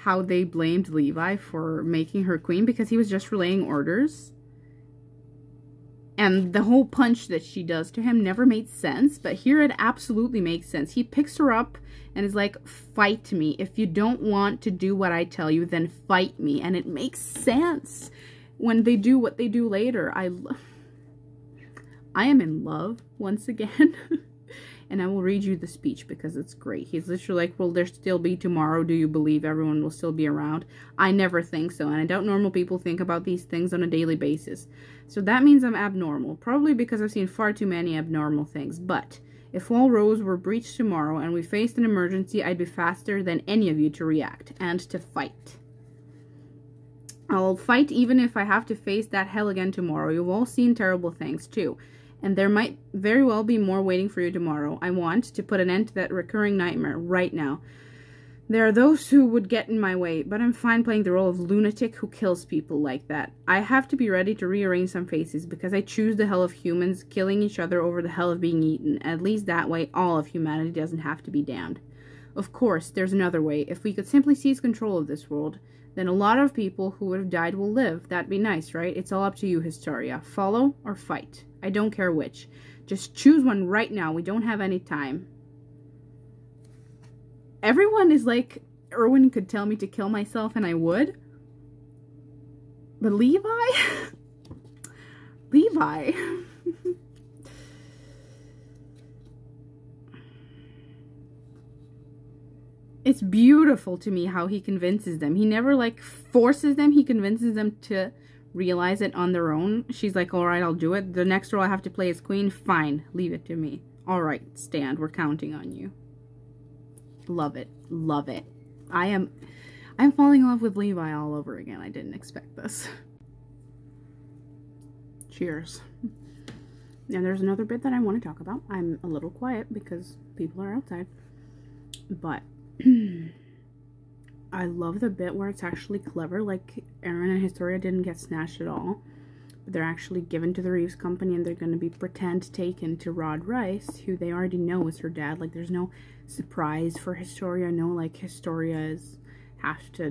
how they blamed Levi for making her queen, because he was just relaying orders. And the whole punch that she does to him never made sense, but here it absolutely makes sense. He picks her up and is like, fight me. If you don't want to do what I tell you, then fight me. And it makes sense when they do what they do later. I am in love once again. And I will read you the speech because it's great. He's literally like, will there still be tomorrow? Do you believe everyone will still be around? I never think so, and I doubt normal people think about these things on a daily basis. So that means I'm abnormal, probably because I've seen far too many abnormal things. But if all roads were breached tomorrow and we faced an emergency, I'd be faster than any of you to react and to fight. I'll fight even if I have to face that hell again tomorrow. You've all seen terrible things too. and there might very well be more waiting for you tomorrow. I want to put an end to that recurring nightmare right now. There are those who would get in my way, but I'm fine playing the role of lunatic who kills people like that. I have to be ready to rearrange some faces, because I choose the hell of humans killing each other over the hell of being eaten. At least that way, all of humanity doesn't have to be damned. Of course, there's another way. If we could simply seize control of this world, then a lot of people who would have died will live. That'd be nice, right? It's all up to you, Historia. Follow or fight. I don't care which. Just choose one right now. We don't have any time. Everyone is like, Erwin could tell me to kill myself and I would. But Levi? Levi. It's beautiful to me how he convinces them. He never like forces them. He convinces them to realize it on their own. She's like, all right, I'll do it. The next role I have to play is queen. Fine. Leave it to me. All right, stand. We're counting on you. Love it. Love it. I'm falling in love with Levi all over again. I didn't expect this. Cheers. And there's another bit that I want to talk about. I'm a little quiet because people are outside. But I love the bit where it's actually clever. Like, Eren and Historia didn't get snatched at all. But they're actually given to the Reeves Company, and they're going to be pretend taken to Rod Reiss, who they already know is her dad. Like, there's no surprise for Historia. No, like, Historia's has to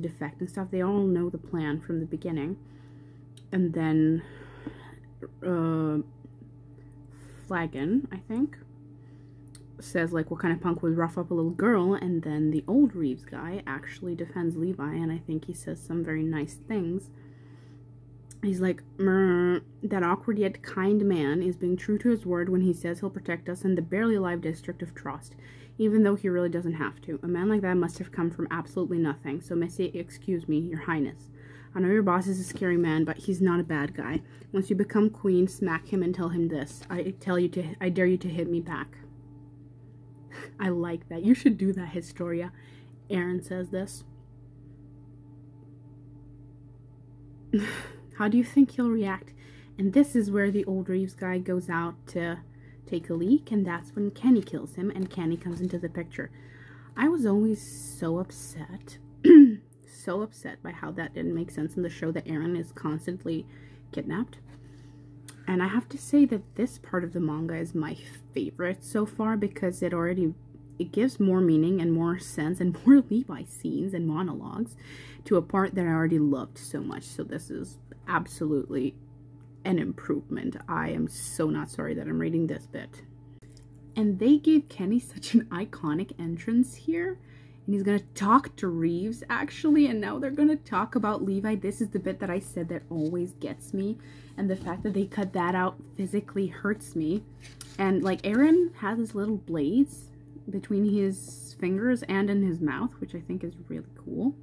defect and stuff. They all know the plan from the beginning. And then Flagon, I think, says, like, what kind of punk would rough up a little girl? And then the old Reeves guy actually defends Levi, and I think he says some very nice things. He's like, that awkward yet kind man is being true to his word when he says he'll protect us in the barely alive district of Trost, even though he really doesn't have to. A man like that must have come from absolutely nothing, so may say, excuse me, your highness. I know your boss is a scary man, but he's not a bad guy. Once you become queen, smack him and tell him this. I dare you to hit me back. I like that. You should do that, Historia. Eren says this. How do you think he'll react? And this is where the old Reeves guy goes out to take a leak, and that's when Kenny kills him, and Kenny comes into the picture. I was always so upset, so upset by how that didn't make sense in the show, that Eren is constantly kidnapped. And I have to say that this part of the manga is my favorite so far, because it gives more meaning and more sense and more Levi scenes and monologues to a part that I already loved so much. So this is absolutely an improvement. I am so not sorry that I'm reading this bit. And they gave Kenny such an iconic entrance here. And he's going to talk to Reeves, actually. And now they're going to talk about Levi. This is the bit that I said that always gets me. And the fact that they cut that out physically hurts me. And, like, Eren has his little blades between his fingers and in his mouth, which I think is really cool.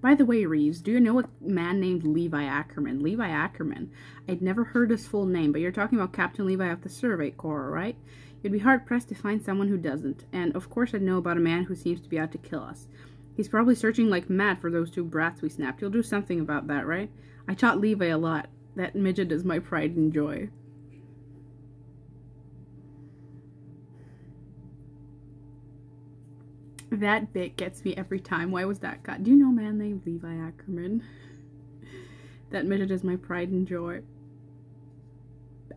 By the way, Reeves, do you know a man named Levi Ackerman? Levi Ackerman. I'd never heard his full name, but you're talking about Captain Levi of the Survey Corps, right? You'd be hard-pressed to find someone who doesn't. And, of course, I'd know about a man who seems to be out to kill us. He's probably searching like mad for those two brats we snapped. You'll do something about that, right? I taught Levi a lot. That midget is my pride and joy. That bit gets me every time. Why was that cut? Do you know a man named Levi Ackerman? That midget is my pride and joy.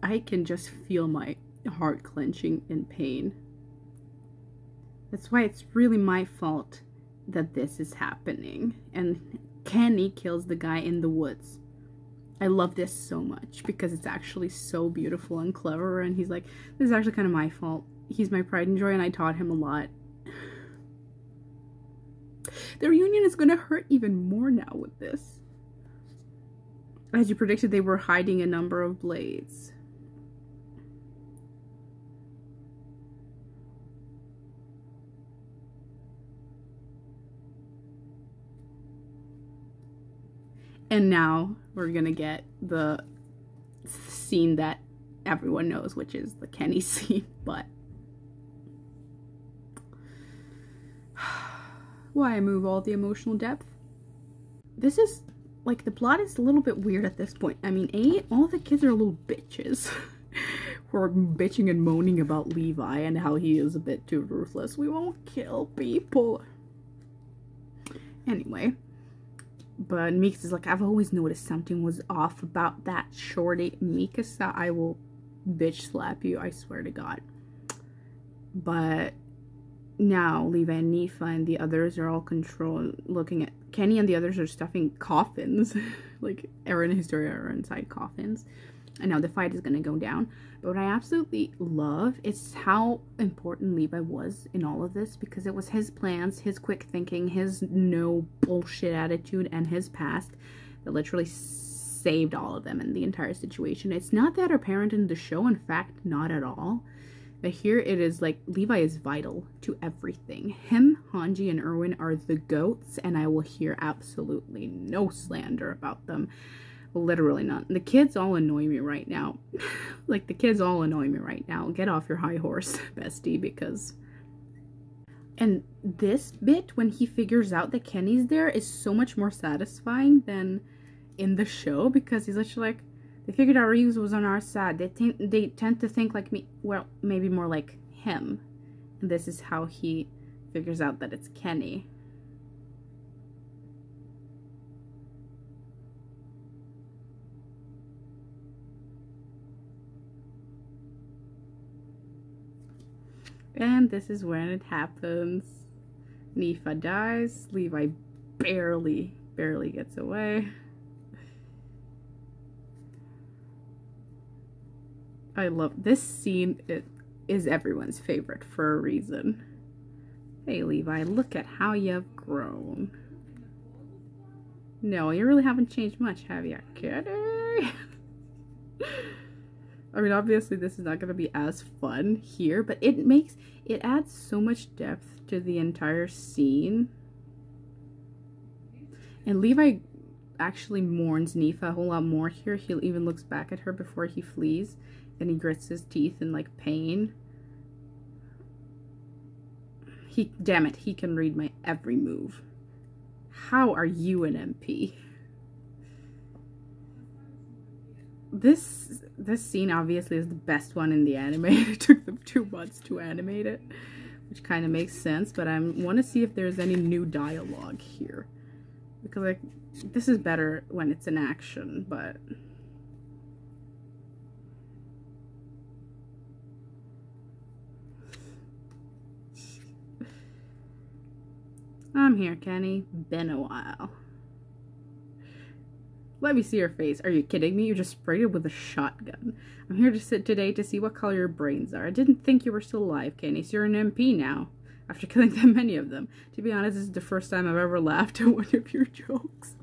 I can just feel my heart clenching in pain. That's why it's really my fault that this is happening. And Kenny kills the guy in the woods. I love this so much because it's actually so beautiful and clever. And he's like, this is actually kind of my fault. He's my pride and joy, and I taught him a lot. The reunion is going to hurt even more now with this. As you predicted, they were hiding a number of blades. And now we're going to get the scene that everyone knows, which is the Kenny scene, but why I move all the emotional depth. This is like, the plot is a little bit weird at this point. I mean, A, all the kids are little bitches who are bitching and moaning about Levi and how he is a bit too ruthless. We won't kill people. Anyway. But Mikasa's like, I've always noticed something was off about that shorty. Mikasa, I will bitch slap you, I swear to God. But now Levi and Nifa and the others are all looking at Kenny, and the others are stuffing coffins. Like, Eren and Historia are inside coffins. And now the fight is gonna go down. But what I absolutely love is how important Levi was in all of this, because it was his plans, his quick thinking, his no bullshit attitude, and his past that literally saved all of them and the entire situation. It's not that apparent in the show, in fact, not at all. But here it is like, Levi is vital to everything. Him, Hanji, and Erwin are the goats, and I will hear absolutely no slander about them. Literally not. The kids all annoy me right now. Like, the kids all annoy me right now. Get off your high horse, bestie, because... And this bit, when he figures out that Kenny's there, is so much more satisfying than in the show, because he's literally like, they figured out Reeves was on our side. They tend to think like me. Well, maybe more like him. And this is how he figures out that it's Kenny. And this is when it happens. Nifa dies. Levi barely gets away. I love this scene. It is everyone's favorite for a reason. Hey, Levi, look at how you've grown. No, you really haven't changed much, have you, Kenny? I mean, obviously this is not going to be as fun here, but it adds so much depth to the entire scene. And Levi actually mourns Nifa a whole lot more here. He even looks back at her before he flees, and he grits his teeth in, like, pain. Damn it, he can read my every move. How are you an MP? This scene obviously is the best one in the anime. It took them 2 months to animate it, which kind of makes sense, but I want to see if there's any new dialogue here, because like, this is better when it's in action, but I'm here, Kenny. Been a while. Let me see your face. Are you kidding me? You just sprayed it with a shotgun. I'm here to sit today to see what color your brains are. I didn't think you were still alive, Kenny, so you're an MP now, after killing that many of them. To be honest, this is the first time I've ever laughed at one of your jokes.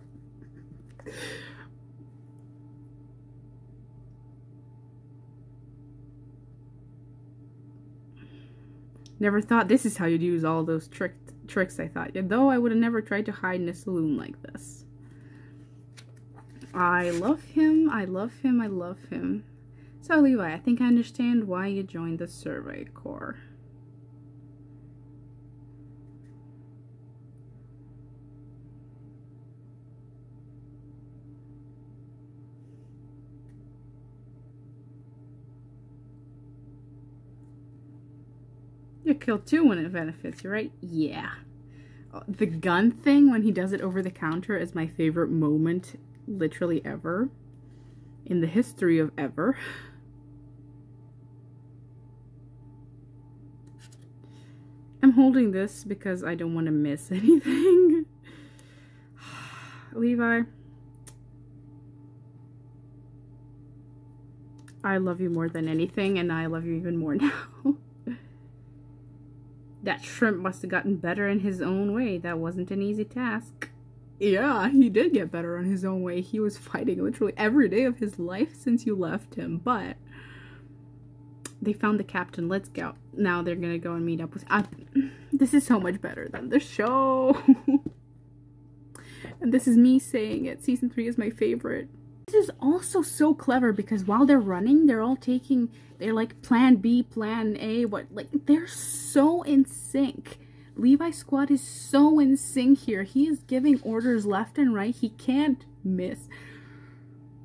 Never thought this is how you'd use all those tricks I thought. Though I would have never tried to hide in a saloon like this. I love him, I love him, I love him. So Levi, I think I understand why you joined the Survey Corps. You kill two when it benefits you, right? Yeah. The gun thing when he does it over the counter is my favorite moment literally ever in the history of ever. I'm holding this because I don't want to miss anything. Levi, I love you more than anything, and I love you even more now. That shrimp must have gotten better in his own way. That wasn't an easy task. Yeah, he did get better on his own way. He was fighting literally every day of his life since you left him, but they found the captain. Let's go. Now they're gonna go and meet up with... this is so much better than the show. And this is me saying it. Season 3 is my favorite. This is also so clever, because while they're running, they're all taking... They're like plan B, plan A, what... Like, they're so in sync. Levi's squad is so in sync here. He is giving orders left and right. He can't miss.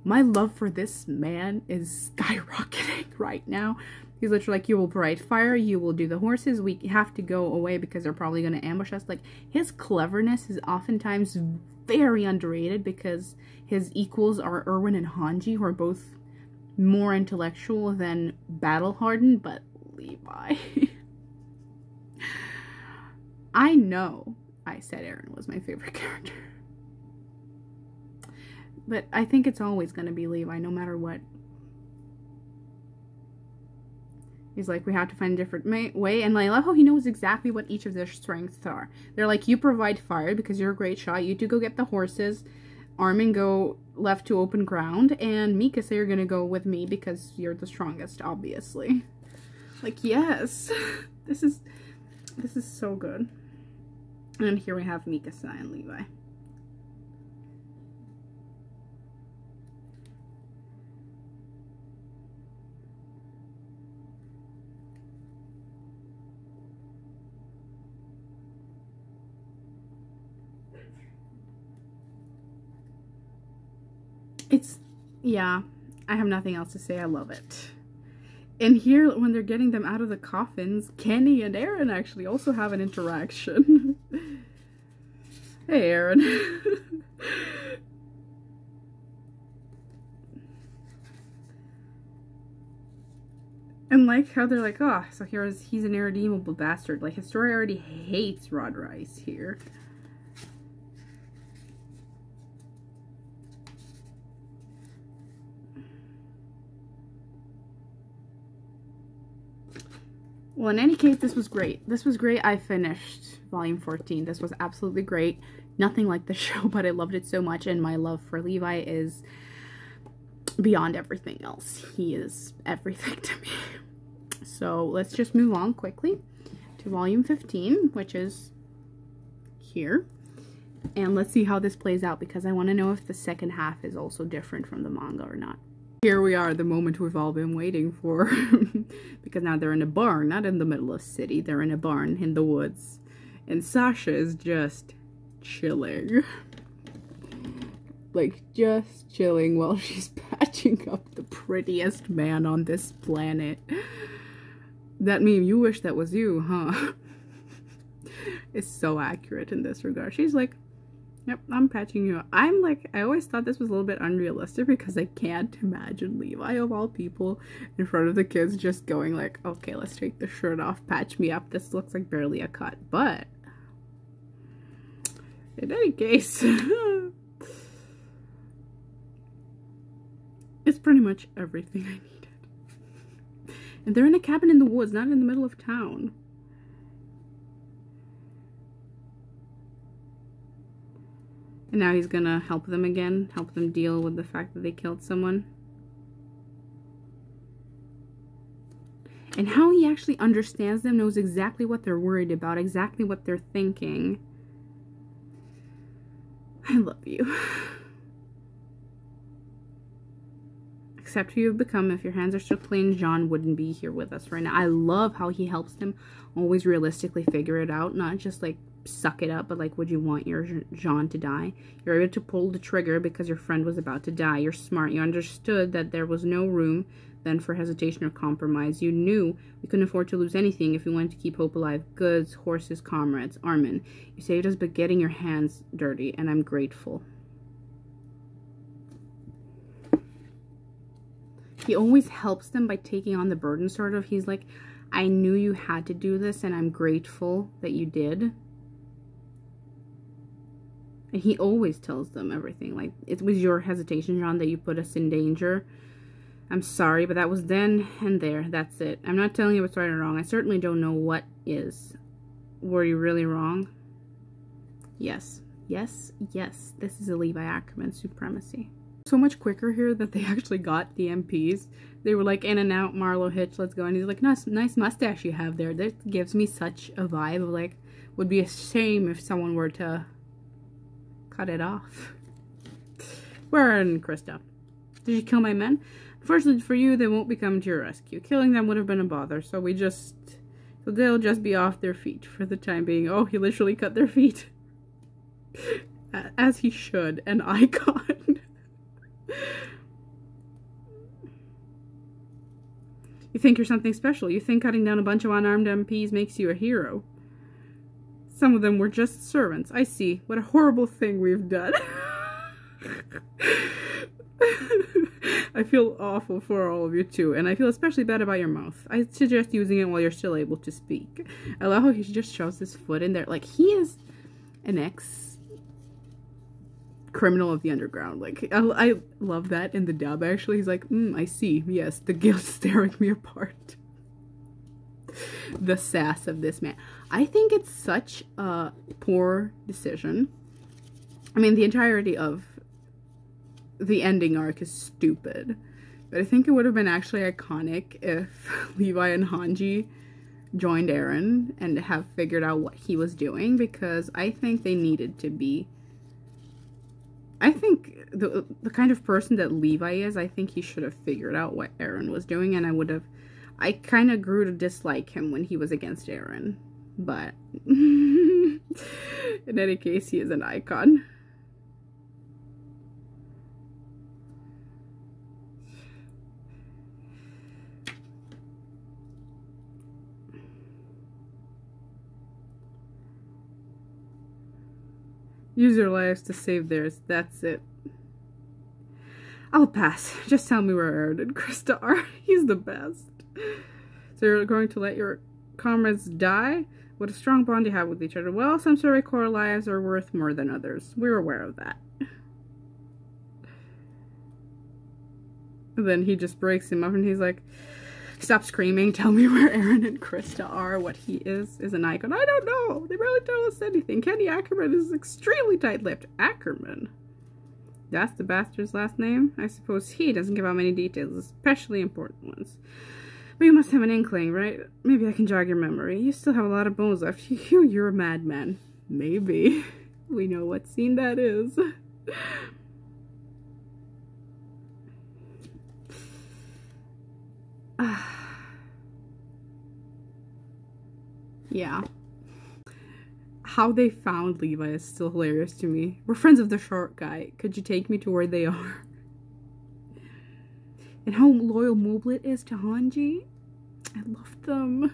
My love for this man is skyrocketing right now. He's literally like, you will provide fire, you will do the horses, we have to go away because they're probably going to ambush us. Like, his cleverness is oftentimes very underrated because his equals are Erwin and Hanji, who are both more intellectual than battle-hardened, but Levi. I know I said Eren was my favorite character. But I think it's always going to be Levi, no matter what. He's like, we have to find a different way. And I love how he knows exactly what each of their strengths are. They're like, you provide fire because you're a great shot. You two go get the horses. Armin, go left to open ground. And Mikasa, you're going to go with me because you're the strongest, obviously. Like, yes. This is so good. And here we have Mikasa and Levi. It's, yeah, I have nothing else to say. I love it. And here, when they're getting them out of the coffins, Kenny and Eren actually also have an interaction. Hey, Eren. And like how they're like, oh, so he's an irredeemable bastard. Like, his story already hates Rod Reiss here. Well, in any case, this was great. This was great. I finished volume 14. This was absolutely great. Nothing like the show, but I loved it so much. And my love for Levi is beyond everything else. He is everything to me. So let's just move on quickly to volume 15, which is here. And let's see how this plays out, because I want to know if the second half is also different from the manga or not. Here we are, the moment we've all been waiting for, because now they're in a barn, not in the middle of the city, they're in a barn in the woods, and Sasha is just chilling, like just chilling while she's patching up the prettiest man on this planet. That meme, you wish that was you, huh? It's so accurate in this regard. She's like, yep, I'm patching you up. I'm like, I always thought this was a little bit unrealistic because I can't imagine Levi, of all people, in front of the kids just going like, okay, let's take the shirt off, patch me up. This looks like barely a cut, but in any case, it's pretty much everything I needed. And they're in a cabin in the woods, not in the middle of town. And now he's gonna help them again, help them deal with the fact that they killed someone. And how he actually understands them, knows exactly what they're worried about, exactly what they're thinking. I love you. Except who you've become. If your hands are still clean, Jean wouldn't be here with us right now. I love how he helps them always realistically figure it out, not just like suck it up, but like, would you want your Jean to die? You're able to pull the trigger because your friend was about to die. You're smart. You understood that there was no room then for hesitation or compromise. You knew we couldn't afford to lose anything if we wanted to keep hope alive. Goods, horses, comrades. Armin, you saved us by getting your hands dirty, and I'm grateful. He always helps them by taking on the burden, sort of. He's like, I knew you had to do this, and I'm grateful that you did. And he always tells them everything. Like, it was your hesitation, Jean, that you put us in danger. I'm sorry, but that was then and there. That's it. I'm not telling you what's right or wrong. I certainly don't know what is. Were you really wrong? Yes. Yes. Yes. This is a Levi Ackerman supremacy. So much quicker here that they actually got the MPs. They were like, in and out, Marlowe, Hitch, let's go. And he's like, nice mustache you have there. That gives me such a vibe of like, would be a shame if someone were to cut it off. Where in Krista? Did you kill my men? Unfortunately for you, they won't be coming to your rescue. Killing them would have been a bother, so they'll just be off their feet for the time being. Oh, he literally cut their feet. as he should, an icon. You think you're something special. You think cutting down a bunch of unarmed MPs makes you a hero. Some of them were just servants. I see. What a horrible thing we've done. I feel awful for all of you too, and I feel especially bad about your mouth. I suggest using it while you're still able to speak. I love how he just shoves his foot in there. Like, he is an ex-criminal of the underground. Like, I love that in the dub, actually. He's like, I see. Yes, the guilt's tearing me apart. The sass of this man. I think it's such a poor decision. I mean, the entirety of the ending arc is stupid, but I think it would have been actually iconic if Levi and Hanji joined Eren and have figured out what he was doing, because I think they needed to be... I think the kind of person that Levi is, I think he should have figured out what Eren was doing, and I would have... I kind of grew to dislike him when he was against Eren, but... in any case, he is an icon. Use your lives to save theirs. That's it. I'll pass. Just tell me where Eren and Krista are. He's the best. So you're going to let your comrades die? What a strong bond you have with each other. Well, some sorry core lives are worth more than others. We're aware of that. And then he just breaks him up and he's like, stop screaming, tell me where Eren and Krista are. What he is an icon. I don't know. They really don't us anything. Kenny Ackerman is extremely tight-lipped. Ackerman? That's the bastard's last name? I suppose he doesn't give out many details, especially important ones. But you must have an inkling, right? Maybe I can jog your memory. You still have a lot of bones left. You're a madman. Maybe. We know what scene that is. Yeah. How they found Levi is still hilarious to me. We're friends of the short guy. Could you take me to where they are? And how loyal Moblet is to Hanji. I love them.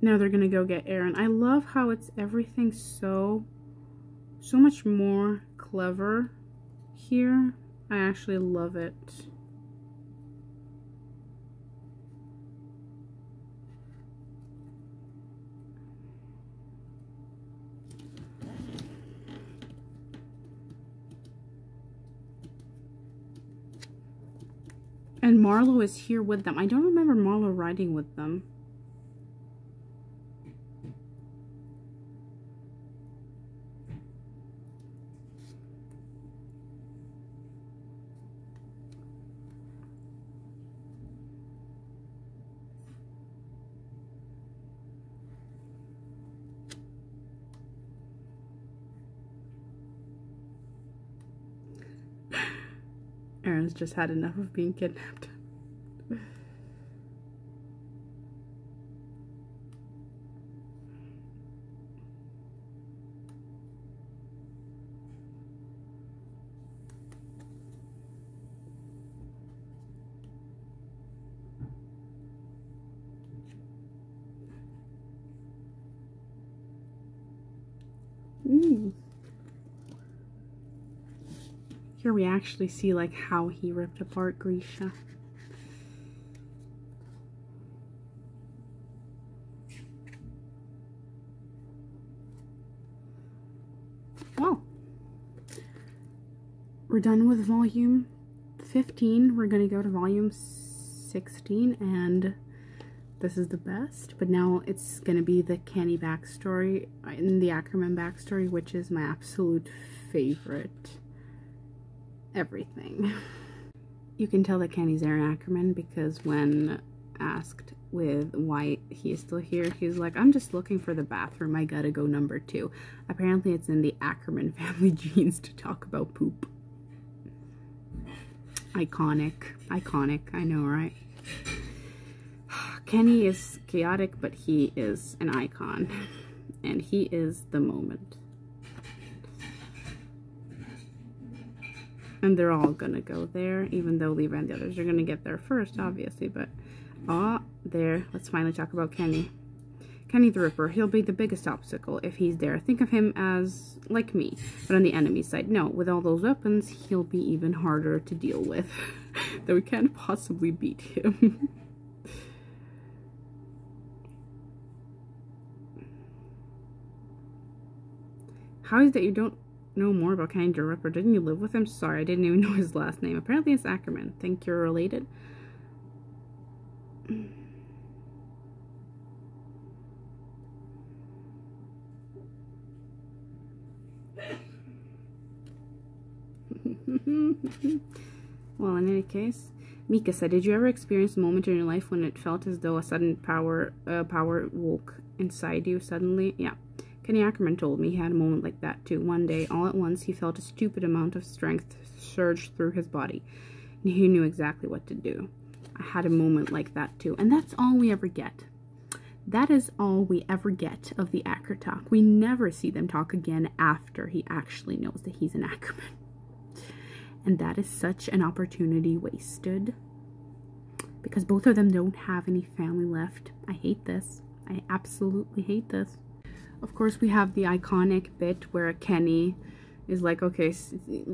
Now they're gonna go get Eren. I love how it's everything so much more clever here. I actually love it. And Marlow is here with them. I don't remember Marlow riding with them. Eren's just had enough of being kidnapped. Here we actually see like how he ripped apart Grisha. Well, we're done with volume 15. We're gonna go to volume 16, and this is the best. But now it's gonna be the Kenny backstory and the Ackerman backstory, which is my absolute favorite. Everything. You can tell that Kenny's Eren Ackerman because when asked with why he is still here, he's like, I'm just looking for the bathroom. I gotta go number 2. Apparently it's in the Ackerman family genes to talk about poop. Iconic. Iconic. I know, right? Kenny is chaotic, but he is an icon. And he is the moment. And they're all gonna go there, even though Levi and the others are gonna get there first, obviously, but... Ah, oh, there. Let's finally talk about Kenny. Kenny the Ripper. He'll be the biggest obstacle if he's there. Think of him as, like me, but on the enemy side. No, with all those weapons, he'll be even harder to deal with. Though we can't possibly beat him. How is that you don't know more about Kenny the Ripper? Didn't you live with him? Sorry, I didn't even know his last name. Apparently it's Ackerman. Think you're related? Well, in any case, Mikasa, did you ever experience a moment in your life when it felt as though a sudden power woke inside you suddenly? Yeah. Kenny Ackerman told me he had a moment like that too. One day, all at once, he felt a stupid amount of strength surge through his body. And he knew exactly what to do. I had a moment like that too. And that's all we ever get. That is all we ever get of the Acker talk. We never see them talk again after he actually knows that he's an Ackerman. And that is such an opportunity wasted. Because both of them don't have any family left. I hate this. I absolutely hate this. Of course, we have the iconic bit where Kenny is like, okay,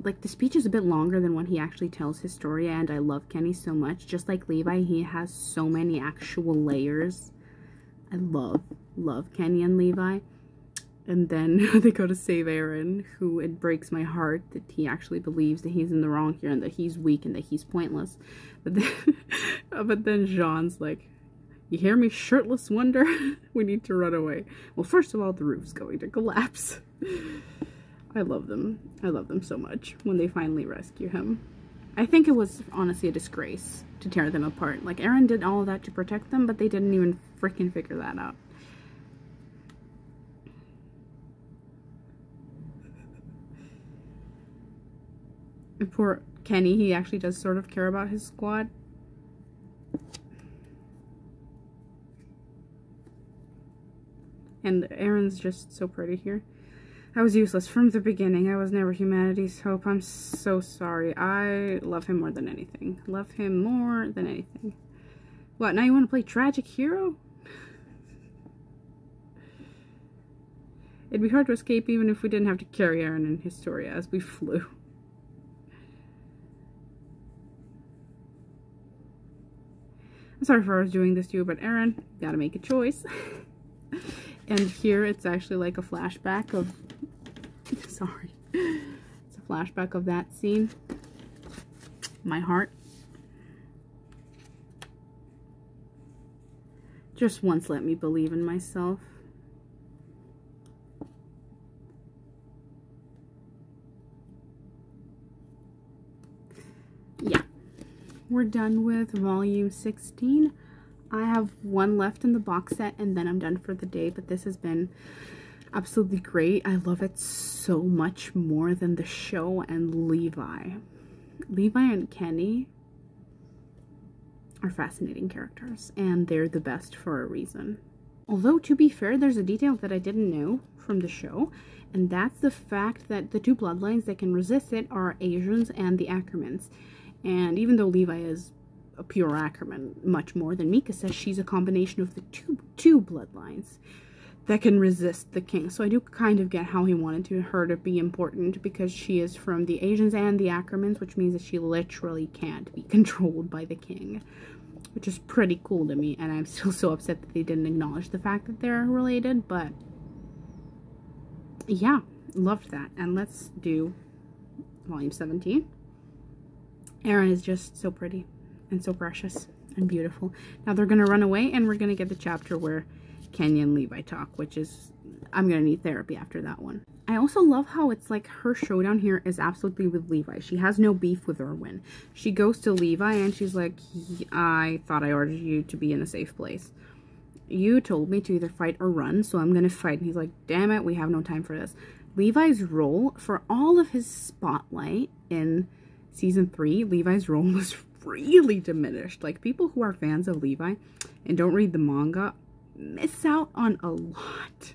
like the speech is a bit longer than when he actually tells his story, and I love Kenny so much. Just like Levi, he has so many actual layers. I love Kenny and Levi. And then they go to save Eren, who it breaks my heart that he actually believes that he's in the wrong here and that he's weak and that he's pointless. But then, Jean's like, you hear me, shirtless wonder? We need to run away. Well, first of all, the roof's going to collapse. I love them. I love them so much when they finally rescue him. I think it was honestly a disgrace to tear them apart. Like, Eren did all of that to protect them, but they didn't even freaking figure that out. And poor Kenny, he actually does sort of care about his squad. And Eren's just so pretty here. I was useless from the beginning. I was never humanity's hope. I'm so sorry. I love him more than anything. Love him more than anything. What, now you want to play tragic hero? It'd be hard to escape even if we didn't have to carry Eren and his story as we flew. I'm sorry for doing this to you, but Eren, you gotta make a choice. And here it's actually like a flashback of... Sorry. It's a flashback of that scene. My heart. Just once let me believe in myself. Yeah. We're done with volume 16. I have one left in the box set and then I'm done for the day, but this has been absolutely great. I love it so much more than the show and Levi. Levi and Kenny are fascinating characters and they're the best for a reason. Although, to be fair, there's a detail that I didn't know from the show, and that's the fact that the two bloodlines that can resist it are Asians and the Ackermans. And even though Levi is a pure Ackerman much more than Mikasa, she's a combination of the two bloodlines that can resist the king. So I do kind of get how he wanted her to be important, because she is from the Asians and the Ackermans, which means that she literally can't be controlled by the king, which is pretty cool to me. And I'm still so upset that they didn't acknowledge the fact that they're related, but yeah, loved that. And let's do volume 17. Eren is just so pretty and so precious and beautiful. Now they're gonna run away and we're gonna get the chapter where Kenny and Levi talk, which is, I'm gonna need therapy after that one. I also love how it's like her showdown here is absolutely with Levi. She has no beef with Erwin. She goes to Levi and she's like, I thought I ordered you to be in a safe place. You told me to either fight or run, so I'm gonna fight. And he's like, damn it, we have no time for this. Levi's role for all of his spotlight in season 3, Levi's role was really diminished. Like, people who are fans of Levi and don't read the manga, miss out on a lot.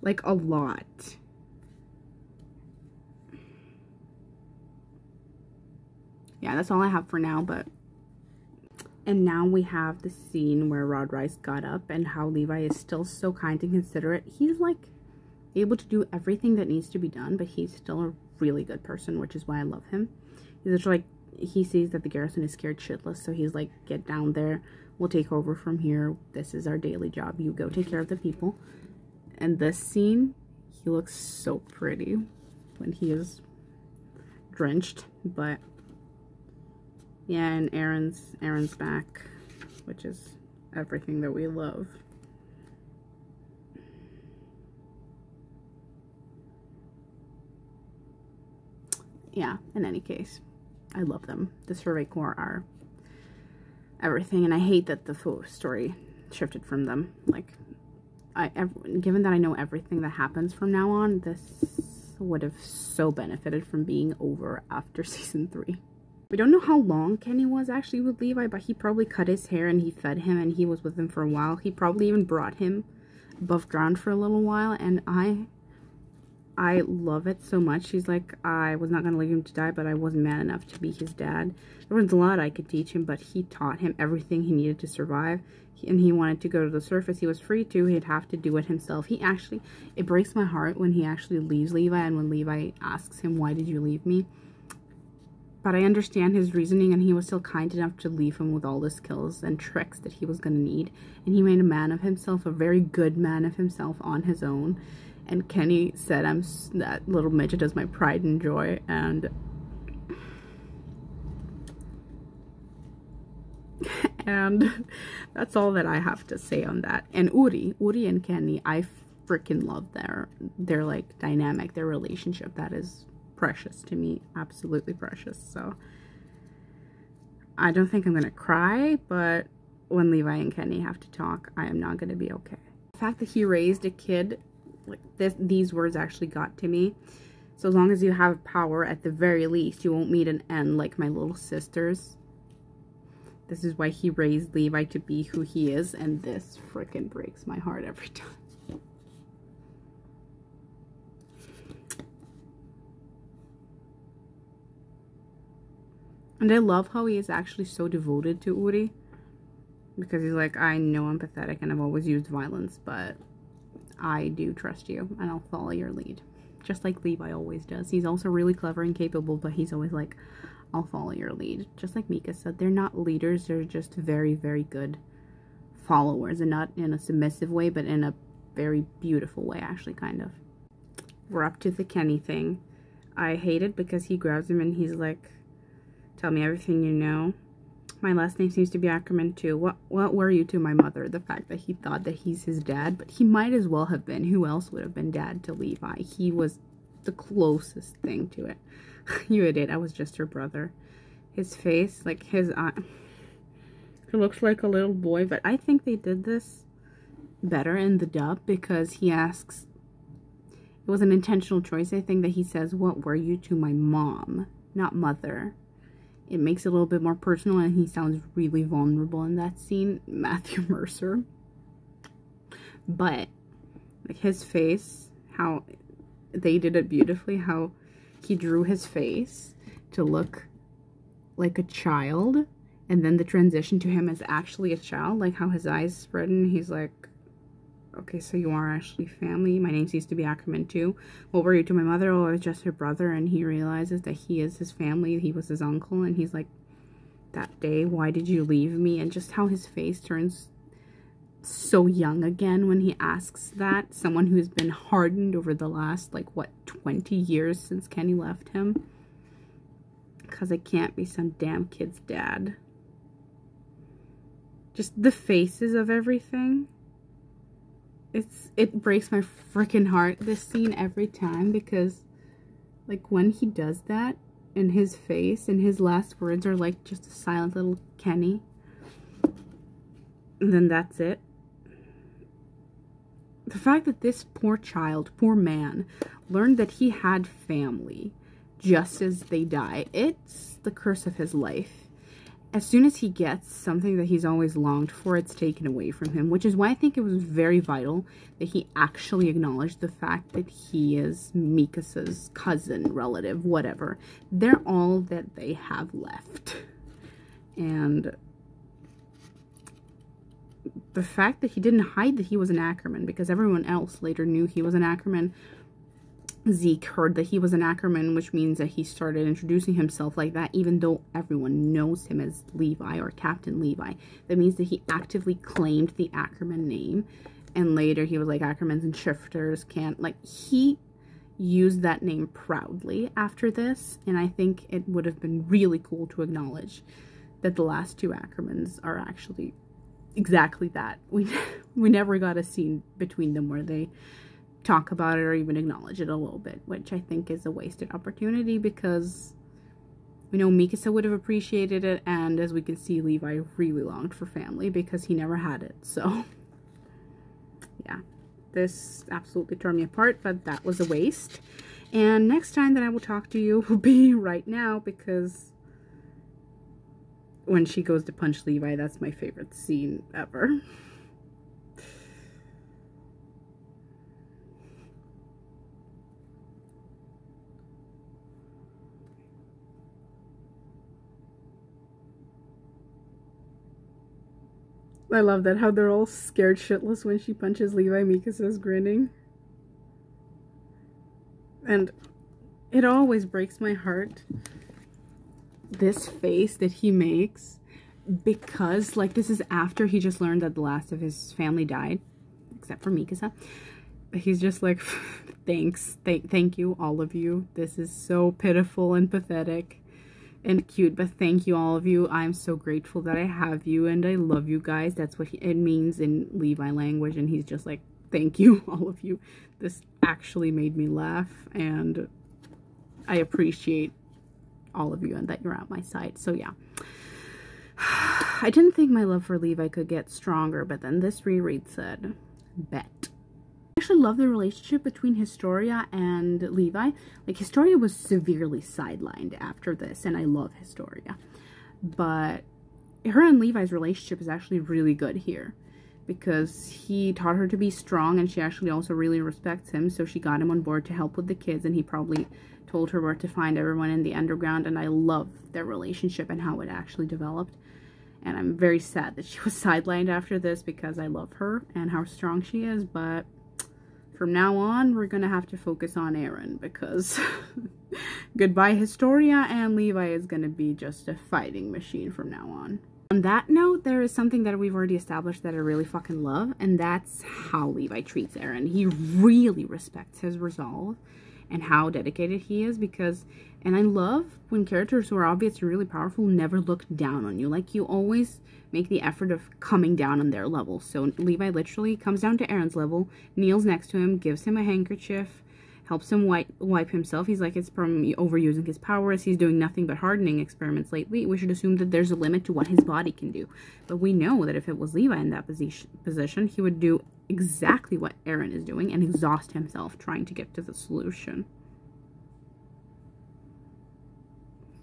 Like, a lot. Yeah, that's all I have for now, but... And now we have the scene where Rod Reiss got up and how Levi is still so kind and considerate. He's, like, able to do everything that needs to be done, but he's still a really good person, which is why I love him. He's literally, like, he sees that the garrison is scared shitless, so he's like, get down there. We'll take over from here. This is our daily job. You go take care of the people. And this scene, he looks so pretty when he is drenched, but... Yeah, and Eren's back, which is everything that we love. Yeah, in any case, I love them. The Survey Corps are everything, and I hate that the full story shifted from them. Like, given that I know everything that happens from now on, this would have so benefited from being over after season 3. We don't know how long Kenny was actually with Levi, but he probably cut his hair and he fed him and he was with him for a while. He probably even brought him above ground for a little while, and I love it so much. He's like, I was not going to leave him to die, but I wasn't man enough to be his dad. There was a lot I could teach him, but he taught him everything he needed to survive, and he wanted to go to the surface. He was free to. He'd have to do it himself. He actually, it breaks my heart when he actually leaves Levi and when Levi asks him, why did you leave me? But I understand his reasoning, and he was still kind enough to leave him with all the skills and tricks that he was going to need. And he made a man of himself, a very good man of himself on his own. And Kenny said, "I'm that little midget is my pride and joy." And that's all that I have to say on that. And Uri and Kenny, I freaking love their like dynamic, their relationship. That is precious to me, absolutely precious. So I don't think I'm gonna cry, but when Levi and Kenny have to talk, I am not gonna be okay. The fact that he raised a kid, like these words actually got to me. So as long as you have power, at the very least, you won't meet an end like my little sisters. This is why he raised Levi to be who he is, and this freaking breaks my heart every time. And I love how he is actually so devoted to Uri, because he's like, I know I'm pathetic and I've always used violence, but I do trust you and I'll follow your lead. Just like Levi always does. He's also really clever and capable, but he's always like, I'll follow your lead. Just like Mika said, they're not leaders, they're just very, very good followers, and not in a submissive way, but in a very beautiful way, actually, kind of. We're up to the Kenny thing. I hate it because he grabs him and he's like, tell me everything you know. My last name seems to be Ackerman too. What were you to my mother? The fact that he thought that he's his dad, but he might as well have been. Who else would have been dad to Levi? He was the closest thing to it. You idiot, I was just her brother. His face, like his eye. He looks like a little boy, but I think they did this better in the dub because he asks, it was an intentional choice, I think, that he says, what were you to my mom? Not mother. It makes it a little bit more personal, and he sounds really vulnerable in that scene, Matthew Mercer. But like his face, how they did it beautifully, how he drew his face to look like a child, and then the transition to him as actually a child, like how his eyes spread and he's like, okay, so you are actually family. My name seems to be Ackerman too. What were you to my mother? Oh, I was just her brother. And he realizes that he is his family. He was his uncle. And he's like, that day, why did you leave me? And just how his face turns so young again when he asks that. Someone who's been hardened over the last, like, what, 20 years since Kenny left him. Because I can't be some damn kid's dad. Just the faces of everything. It breaks my freaking heart, this scene, every time, because like when he does that in his face and his last words are like just a silent little Kenny, and then that's it. The fact that this poor child, poor man, learned that he had family just as they die, it's the curse of his life. As soon as he gets something that he's always longed for, it's taken away from him, which is why I think it was very vital that he actually acknowledged the fact that he is Mikasa's cousin, relative, whatever. They're all that they have left. And the fact that he didn't hide that he was an Ackerman, because everyone else later knew he was an Ackerman. Zeke heard that he was an Ackerman, which means that he started introducing himself like that, even though everyone knows him as Levi or Captain Levi. That means that he actively claimed the Ackerman name, and later he was like, Ackermans and shifters can't, like, he used that name proudly after this, and I think it would have been really cool to acknowledge that the last two Ackermans are actually exactly that. We never got a scene between them where they talk about it or even acknowledge it a little bit, which I think is a wasted opportunity, because we know Mikasa would have appreciated it, and as we can see, Levi really longed for family because he never had it. So yeah, this absolutely tore me apart, but that was a waste. And next time that I will talk to you will be right now, because when she goes to punch Levi, that's my favorite scene ever. I love that, how they're all scared shitless when she punches Levi. Mikasa's grinning. And it always breaks my heart, this face that he makes, because, like, this is after he just learned that the last of his family died, except for Mikasa. He's just like, thanks, thank you, all of you. This is so pitiful and pathetic and cute, but thank you, all of you. I'm so grateful that I have you, and I love you guys. That's what it means in Levi language, and he's just like, thank you, all of you. This actually made me laugh, and I appreciate all of you and that you're at my side. So yeah, I didn't think my love for Levi could get stronger, but then this reread said, bet. I actually love the relationship between Historia and Levi. Like, Historia was severely sidelined after this, and I love Historia, but her and Levi's relationship is actually really good here, because he taught her to be strong, and she actually also really respects him, so she got him on board to help with the kids, and he probably told her where to find everyone in the underground, and I love their relationship and how it actually developed. And I'm very sad that she was sidelined after this, because I love her and how strong she is, but from now on, we're gonna have to focus on Eren, because goodbye Historia, and Levi is gonna be just a fighting machine from now on. On that note, there is something that we've already established that I really fucking love, and that's how Levi treats Eren. He really respects his resolve and how dedicated he is, because, and I love when characters who are obviously really powerful never look down on you. Like, you always make the effort of coming down on their level. So Levi literally comes down to Eren's level, kneels next to him, gives him a handkerchief, helps him wipe himself. He's like, it's from overusing his powers. He's doing nothing but hardening experiments lately. We should assume that there's a limit to what his body can do. But we know that if it was Levi in that position, he would do exactly what Eren is doing and exhaust himself trying to get to the solution.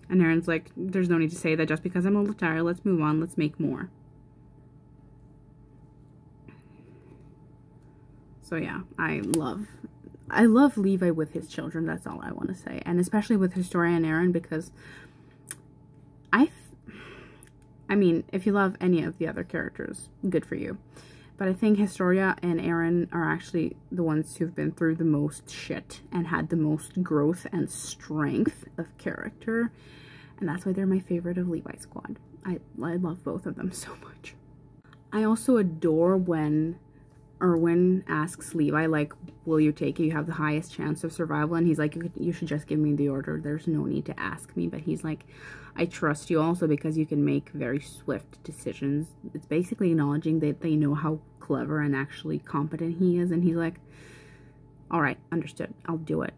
And Eren's like, there's no need to say that, just because I'm a little tired, let's move on, let's make more. So yeah, I love Levi with his children, that's all I want to say. And especially with Historia and Eren, because I mean, if you love any of the other characters, good for you. But I think Historia and Eren are actually the ones who've been through the most shit and had the most growth and strength of character. And that's why they're my favorite of Levi's squad. I love both of them so much. I also adore when Erwin asks Levi, like, will you take it? You have the highest chance of survival. And he's like, you should just give me the order. There's no need to ask me. But he's like, I trust you also because you can make very swift decisions. It's basically acknowledging that they know how clever and actually competent he is. And he's like, all right, understood. I'll do it.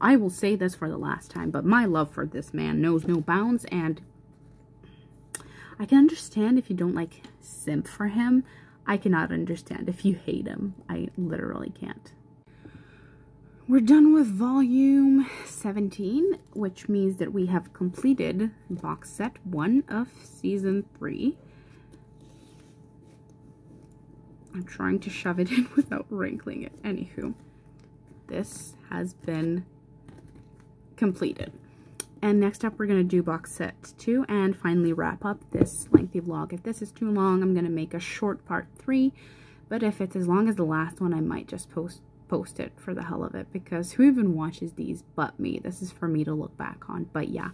I will say this for the last time, but my love for this man knows no bounds. And I can understand if you don't, like, simp for him. I cannot understand if you hate him. I literally can't. We're done with volume 17, which means that we have completed box set 1 of season 3. I'm trying to shove it in without wrinkling it. Anywho, this has been completed. And next up, we're going to do box set 2 and finally wrap up this lengthy vlog. If this is too long, I'm going to make a short part 3. But if it's as long as the last one, I might just post it for the hell of it, because who even watches these but me? This is for me to look back on. But yeah,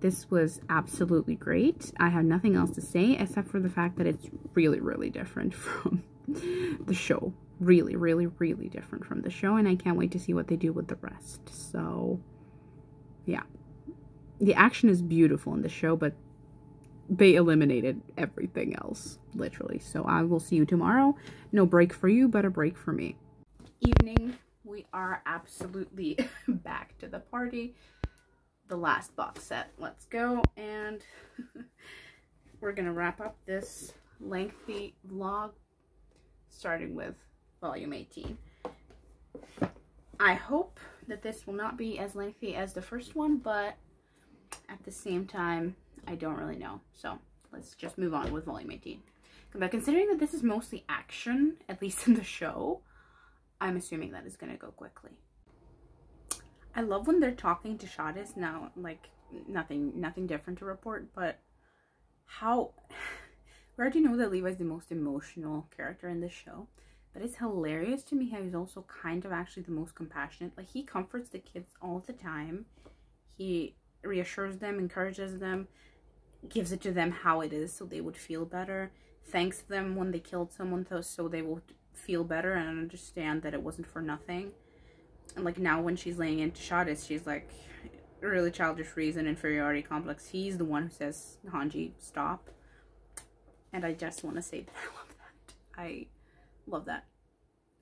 this was absolutely great. I have nothing else to say except for the fact that it's really different from the show. Really different from the show, and I can't wait to see what they do with the rest. So yeah, the action is beautiful in the show, but they eliminated everything else, literally. So I will see you tomorrow. No break for you, but a break for me. Evening, we are absolutely back to the party. The last box set, let's go, and we're gonna wrap up this lengthy vlog starting with volume 18. I hope that this will not be as lengthy as the first one, but at the same time, I don't really know, so let's just move on with volume 18. But considering that this is mostly action, at least in the show, I'm assuming that is going to go quickly. I love when they're talking to Shadis now, like, nothing different to report, but how... We already know that Levi's the most emotional character in this show, but it's hilarious to me how he's also kind of actually the most compassionate. Like, he comforts the kids all the time. He reassures them, encourages them, gives it to them how it is so they would feel better, thanks them when they killed someone so they will feel better and understand that it wasn't for nothing. And like now when she's laying into Shadis, she's like, really childish reason, inferiority complex. He's the one who says, Hanji, stop. And I just want to say that I love that. I love that.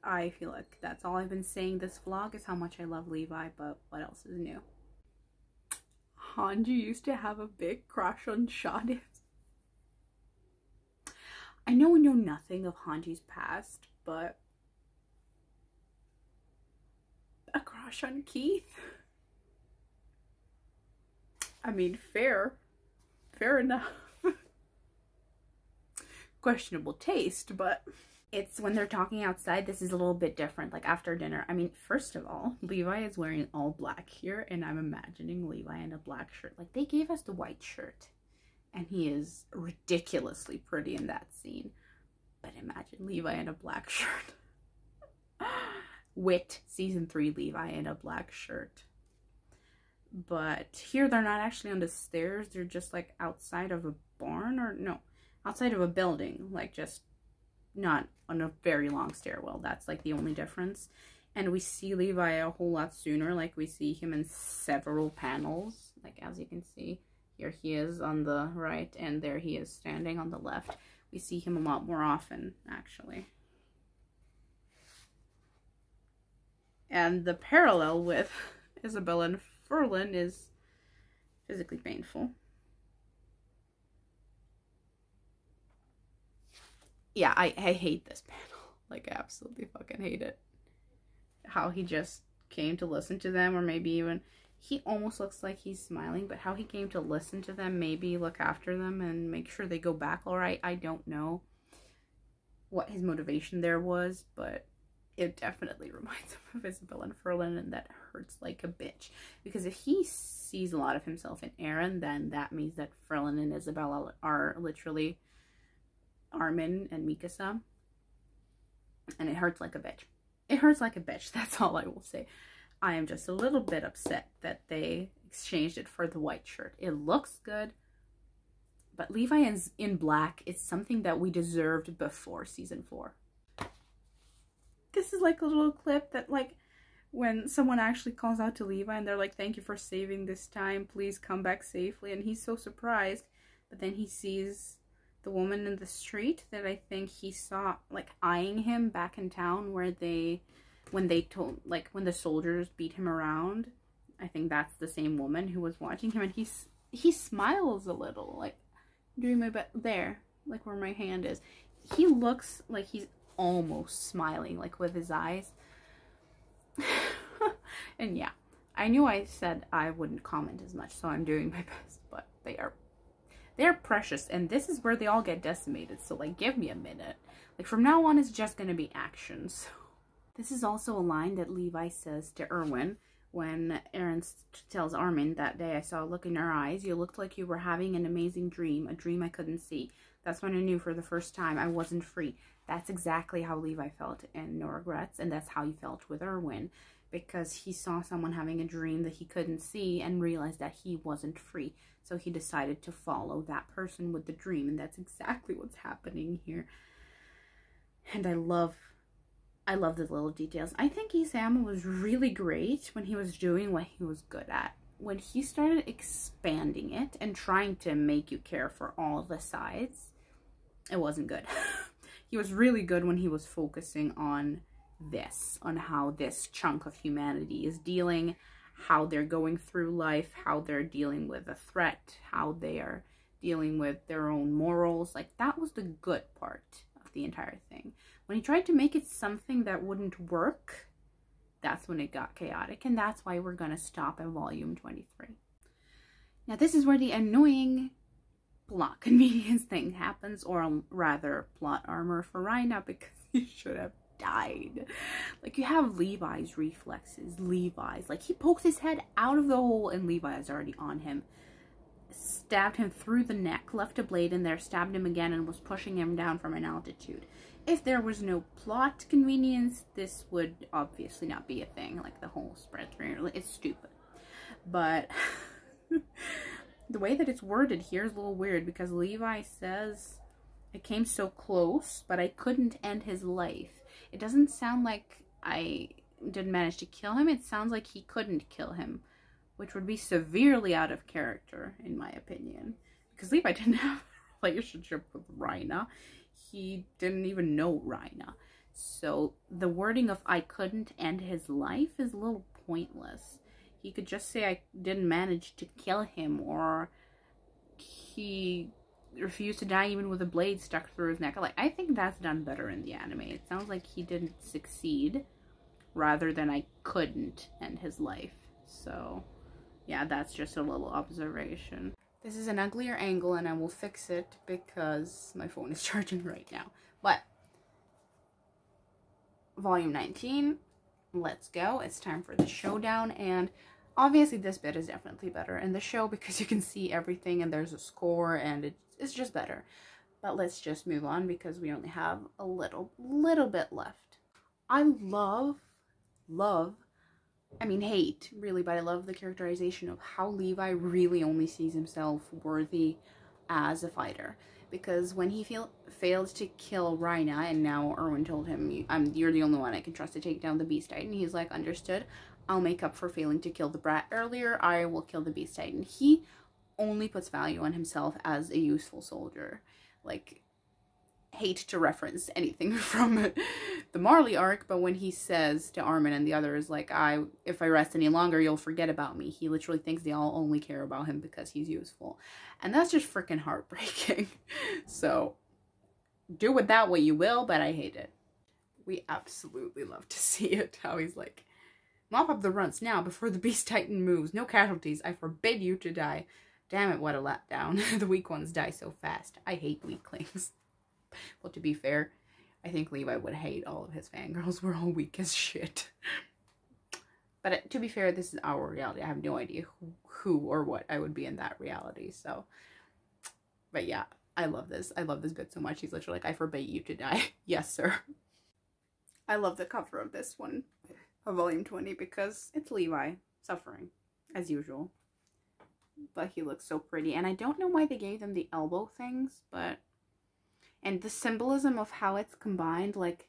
I feel like that's all I've been saying this vlog is how much I love Levi, but what else is new? Hanji used to have a big crush on Shadis. I know we know nothing of Hanji's past, but a crush on Keith? I mean, fair enough. Questionable taste, but it's when they're talking outside, this is a little bit different, like after dinner. I mean, first of all, Levi is wearing all black here, and I'm imagining Levi in a black shirt. Like, they gave us the white shirt, and he is ridiculously pretty in that scene. But imagine Levi in a black shirt. Wit, season 3, Levi in a black shirt. But here they're not actually on the stairs. They're just like outside of a barn, or no, outside of a building. Like, just not on a very long stairwell. That's like the only difference. And we see Levi a whole lot sooner. Like, we see him in several panels. Like, as you can see, here he is on the right, and there he is standing on the left. We see him a lot more often, actually. And the parallel with Isabel and Ferlin is physically painful. Yeah, I hate this panel. Like, I absolutely fucking hate it. How he just came to listen to them, or maybe even... He almost looks like he's smiling, but how he came to listen to them, maybe look after them and make sure they go back all right. I don't know what his motivation there was, but it definitely reminds him of Isabel and Ferlin, and that hurts like a bitch. Because if he sees a lot of himself in Eren, then that means that Ferlin and Isabel are literally Armin and Mikasa. And it hurts like a bitch. It hurts like a bitch, that's all I will say. I am just a little bit upset that they exchanged it for the white shirt. It looks good, but Levi is in black. It's something that we deserved before season 4. This is like a little clip that, like, when someone actually calls out to Levi and they're like, thank you for saving this time, please come back safely. And he's so surprised, but then he sees the woman in the street that I think he saw, like, eyeing him back in town where they... When they told, like, when the soldiers beat him around, I think that's the same woman who was watching him, and he smiles a little, like, doing my best, there, like, where my hand is. He looks like he's almost smiling, like, with his eyes. And yeah, I knew I said I wouldn't comment as much, so I'm doing my best, but they're precious, and this is where they all get decimated, so like, give me a minute. Like, from now on, it's just gonna be action, so. This is also a line that Levi says to Erwin when Eren tells Armin, "That day I saw a look in your eyes. You looked like you were having an amazing dream, a dream I couldn't see. That's when I knew for the first time I wasn't free." That's exactly how Levi felt in No Regrets, and that's how he felt with Erwin, because he saw someone having a dream that he couldn't see and realized that he wasn't free. So he decided to follow that person with the dream, and that's exactly what's happening here. And I love the little details. I think Isayama was really great when he was doing what he was good at. When he started expanding it and trying to make you care for all the sides, it wasn't good. He was really good when he was focusing on this, on how this chunk of humanity is dealing, how they're going through life, how they're dealing with a threat, how they are dealing with their own morals. Like, that was the good part of the entire thing. When he tried to make it something that wouldn't work, that's when it got chaotic, and that's why we're gonna stop at volume 23. Now, this is where the annoying plot convenience thing happens, or rather plot armor for Reiner, because he should have died. Like, you have Levi's reflexes, Levi's, like, he pokes his head out of the hole and Levi is already on him, stabbed him through the neck, left a blade in there, stabbed him again, and was pushing him down from an altitude. If there was no plot convenience, this would obviously not be a thing. Like, the whole spread, it's stupid, but the way that it's worded here is a little weird, because Levi says, "I came so close, but I couldn't end his life." It doesn't sound like I didn't manage to kill him. It sounds like he couldn't kill him, which would be severely out of character, in my opinion. Because Levi didn't have a relationship with Reiner. He didn't even know Reiner. So the wording of "I couldn't end his life" is a little pointless. He could just say, "I didn't manage to kill him," or he refused to die even with a blade stuck through his neck. Like, I think that's done better in the anime. It sounds like he didn't succeed, rather than "I couldn't end his life." So yeah, that's just a little observation. This is an uglier angle, and I will fix it because my phone is charging right now. But volume 19, let's go. It's time for the showdown, and obviously this bit is definitely better in the show because you can see everything and there's a score, and it's just better. But let's just move on because we only have a little bit left. I hate really, but I love the characterization of how Levi really only sees himself worthy as a fighter. Because when he failed to kill Reiner, and now Erwin told him, "You're the only one I can trust to take down the Beast Titan," he's like, "Understood. I'll make up for failing to kill the brat earlier. I will kill the Beast Titan." He only puts value on himself as a useful soldier. Like, hate to reference anything from the Marley arc, but when he says to Armin and the others, like, if I rest any longer, you'll forget about me," he literally thinks they all only care about him because he's useful. And that's just freaking heartbreaking. So do with that what you will, but I hate it. We absolutely love to see it, how he's like, "Mop up the runts now before the Beast Titan moves. No casualties. I forbid you to die. Damn it, what a letdown. The weak ones die so fast. I hate weaklings." Well, to be fair, I think Levi would hate all of his fangirls. We're all weak as shit. But to be fair, this is our reality. I have no idea who or what I would be in that reality. So, but yeah, I love this. I love this bit so much. He's literally like, "I forbid you to die." Yes, sir. I love the cover of this one, of volume 20, because it's Levi suffering as usual, but he looks so pretty. And I don't know why they gave them the elbow things, but, and the symbolism of how it's combined, like,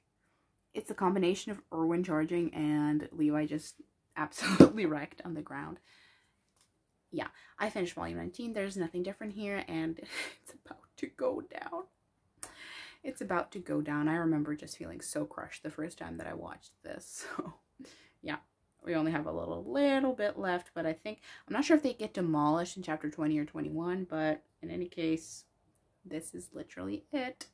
it's a combination of Erwin charging and Levi just absolutely wrecked on the ground. Yeah, I finished volume 19. There's nothing different here, and it's about to go down. It's about to go down. I remember just feeling so crushed the first time that I watched this. So yeah, we only have a little bit left, but I think, I'm not sure if they get demolished in chapter 20 or 21, but in any case, this is literally it.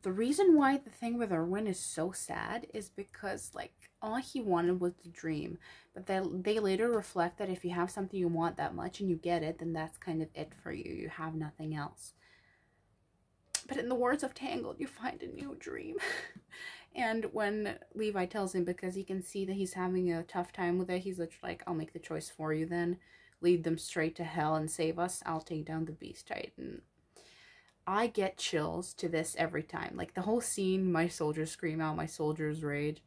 The reason why the thing with Erwin is so sad is because, like, all he wanted was the dream. But they later reflect that if you have something you want that much and you get it, then that's kind of it for you. You have nothing else. But in the words of Tangled, you find a new dream. And when Levi tells him, because he can see that he's having a tough time with it, he's literally like, I'll make the choice for you then. Lead them straight to hell and save us. I'll take down the Beast Titan. I get chills to this every time. Like, the whole scene, my soldiers scream out, my soldiers rage.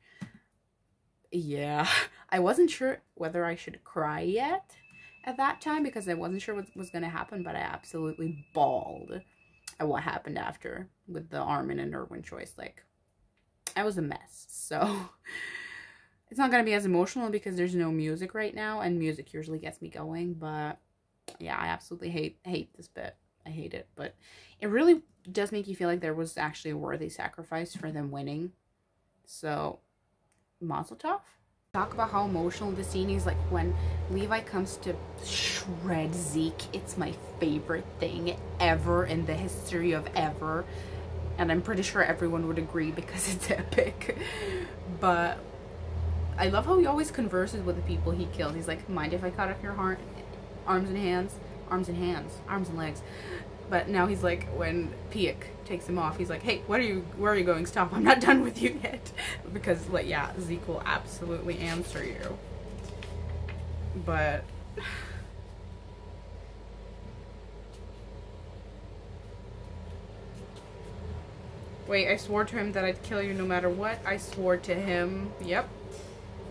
Yeah. I wasn't sure whether I should cry yet at that time because I wasn't sure what was going to happen, but I absolutely bawled at what happened after with the Armin and Erwin choice. Like, I was a mess. So it's not going to be as emotional because there's no music right now, and music usually gets me going. But yeah, I absolutely hate this bit. I hate it, but it really does make you feel like there was actually a worthy sacrifice for them winning. So, mazel tov. Talk about how emotional the scene is. Like, when Levi comes to shred Zeke, it's my favorite thing ever in the history of ever. And I'm pretty sure everyone would agree because it's epic. But I love how he always converses with the people he killed. He's like, mind if I cut off your arms and hands? Arms and hands, arms and legs. But now he's like, when Piek takes him off, he's like, hey, where are you going? Stop, I'm not done with you yet. Because, like, yeah, Zeke will absolutely answer you. But wait, I swore to him that I'd kill you no matter what. I swore to him. Yep,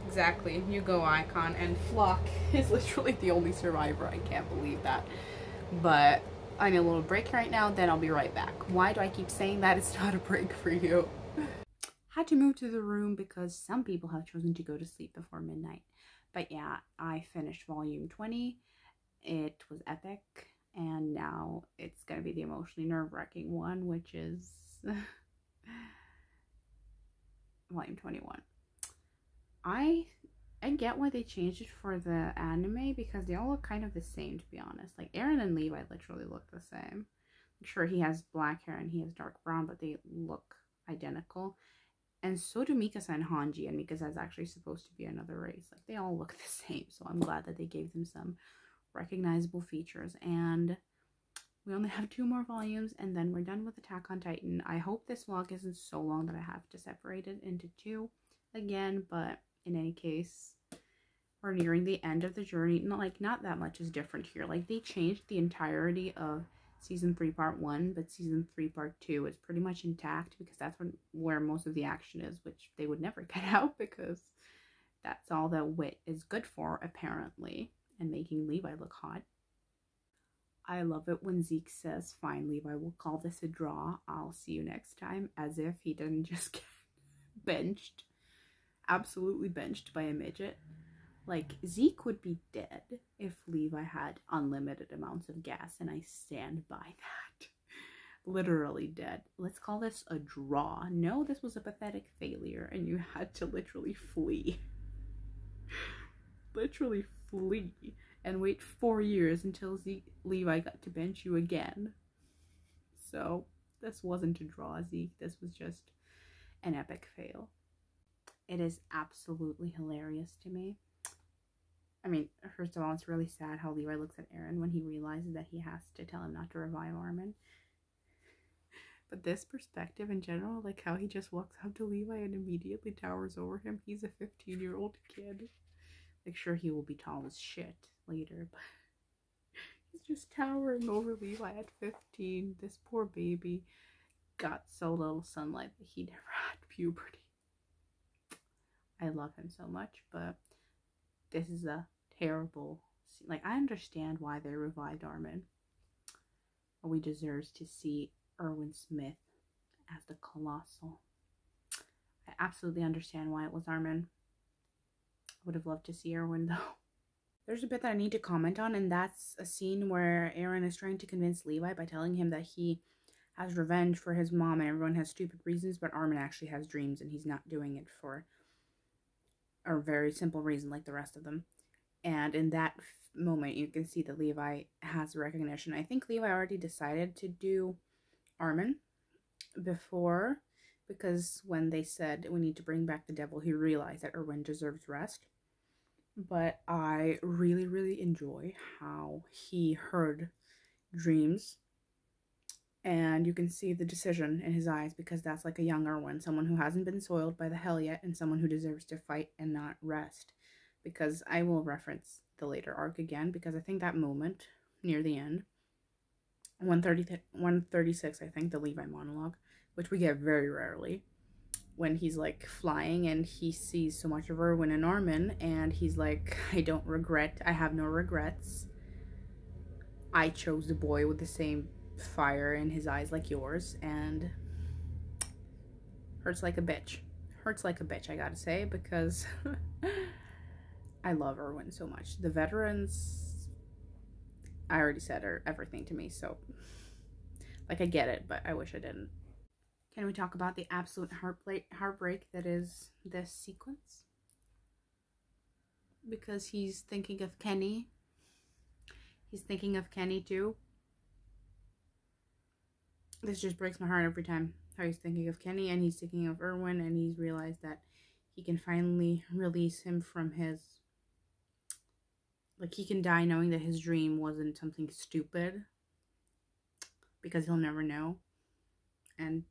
exactly. You go, Icon. And Flock is literally the only survivor. I can't believe that. But I need a little break right now, then I'll be right back. Why do I keep saying that? It's not a break for you. Had to move to the room because some people have chosen to go to sleep before midnight. But yeah, I finished volume 20. It was epic. And now it's going to be the emotionally nerve-wracking one, which is volume 21. I get why they changed it for the anime because they all look kind of the same, to be honest. Like, Eren and Levi literally look the same. I'm sure he has black hair and he has dark brown, but they look identical. And so do Mikasa and Hanji, and Mikasa is actually supposed to be another race. Like, they all look the same, so I'm glad that they gave them some recognizable features. And we only have 2 more volumes, and then we're done with Attack on Titan. I hope this vlog isn't so long that I have to separate it into 2 again, but in any case, we're nearing the end of the journey. Not that much is different here. Like, they changed the entirety of season 3 part 1, but season 3 part 2 is pretty much intact because that's where most of the action is, which they would never cut out because that's all that Wit is good for, apparently, and making Levi look hot. I love it when Zeke says, fine, Levi, we'll call this a draw. I'll see you next time, as if he didn't just get benched. Absolutely benched by a midget. Like, Zeke would be dead if Levi had unlimited amounts of gas, and I stand by that. Literally dead. Let's call this a draw. No, this was a pathetic failure and you had to literally flee. Literally flee and wait 4 years until Levi got to bench you again. So this wasn't a draw, Zeke. This was just an epic fail. It is absolutely hilarious to me. I mean, first of all, it's really sad how Levi looks at Eren when he realizes that he has to tell him not to revive Armin. But this perspective in general, like how he just walks up to Levi and immediately towers over him. He's a 15-year-old kid. Like, sure, he will be tall as shit later, but he's just towering over Levi at 15. This poor baby got so little sunlight that he never had puberty. I love him so much, but this is a terrible scene. Like, I understand why they revived Armin. But we deserve to see Erwin Smith as the Colossal. I absolutely understand why it was Armin. I would have loved to see Erwin, though. There's a bit that I need to comment on, and that's a scene where Eren is trying to convince Levi by telling him that he has revenge for his mom and everyone has stupid reasons, but Armin actually has dreams and he's not doing it for a very simple reason like the rest of them. And in that moment, you can see that Levi has recognition. I think Levi already decided to do Armin before, because when they said we need to bring back the devil, he realized that Erwin deserves rest. But I really, really enjoy how he heard dreams. And you can see the decision in his eyes, because that's like a young Erwin, someone who hasn't been soiled by the hell yet, and someone who deserves to fight and not rest. Because I will reference the later arc again, because I think that moment near the end, 136, I think, the Levi monologue, which we get very rarely, when he's like flying and he sees so much of Erwin and Armin, and he's like, I have no regrets. I chose the boy with the same fire in his eyes like yours, and hurts like a bitch. Hurts like a bitch, I gotta say, because I love Erwin so much. The veterans, I already said, are everything to me, so like I get it, but I wish I didn't. Can we talk about the absolute heartbreak that is this sequence? Because he's thinking of Kenny. He's thinking of Kenny too. This just breaks my heart every time. How he's thinking of Kenny and he's thinking of Erwin, and he's realized that he can finally release him from his... like, he can die knowing that his dream wasn't something stupid, because he'll never know. And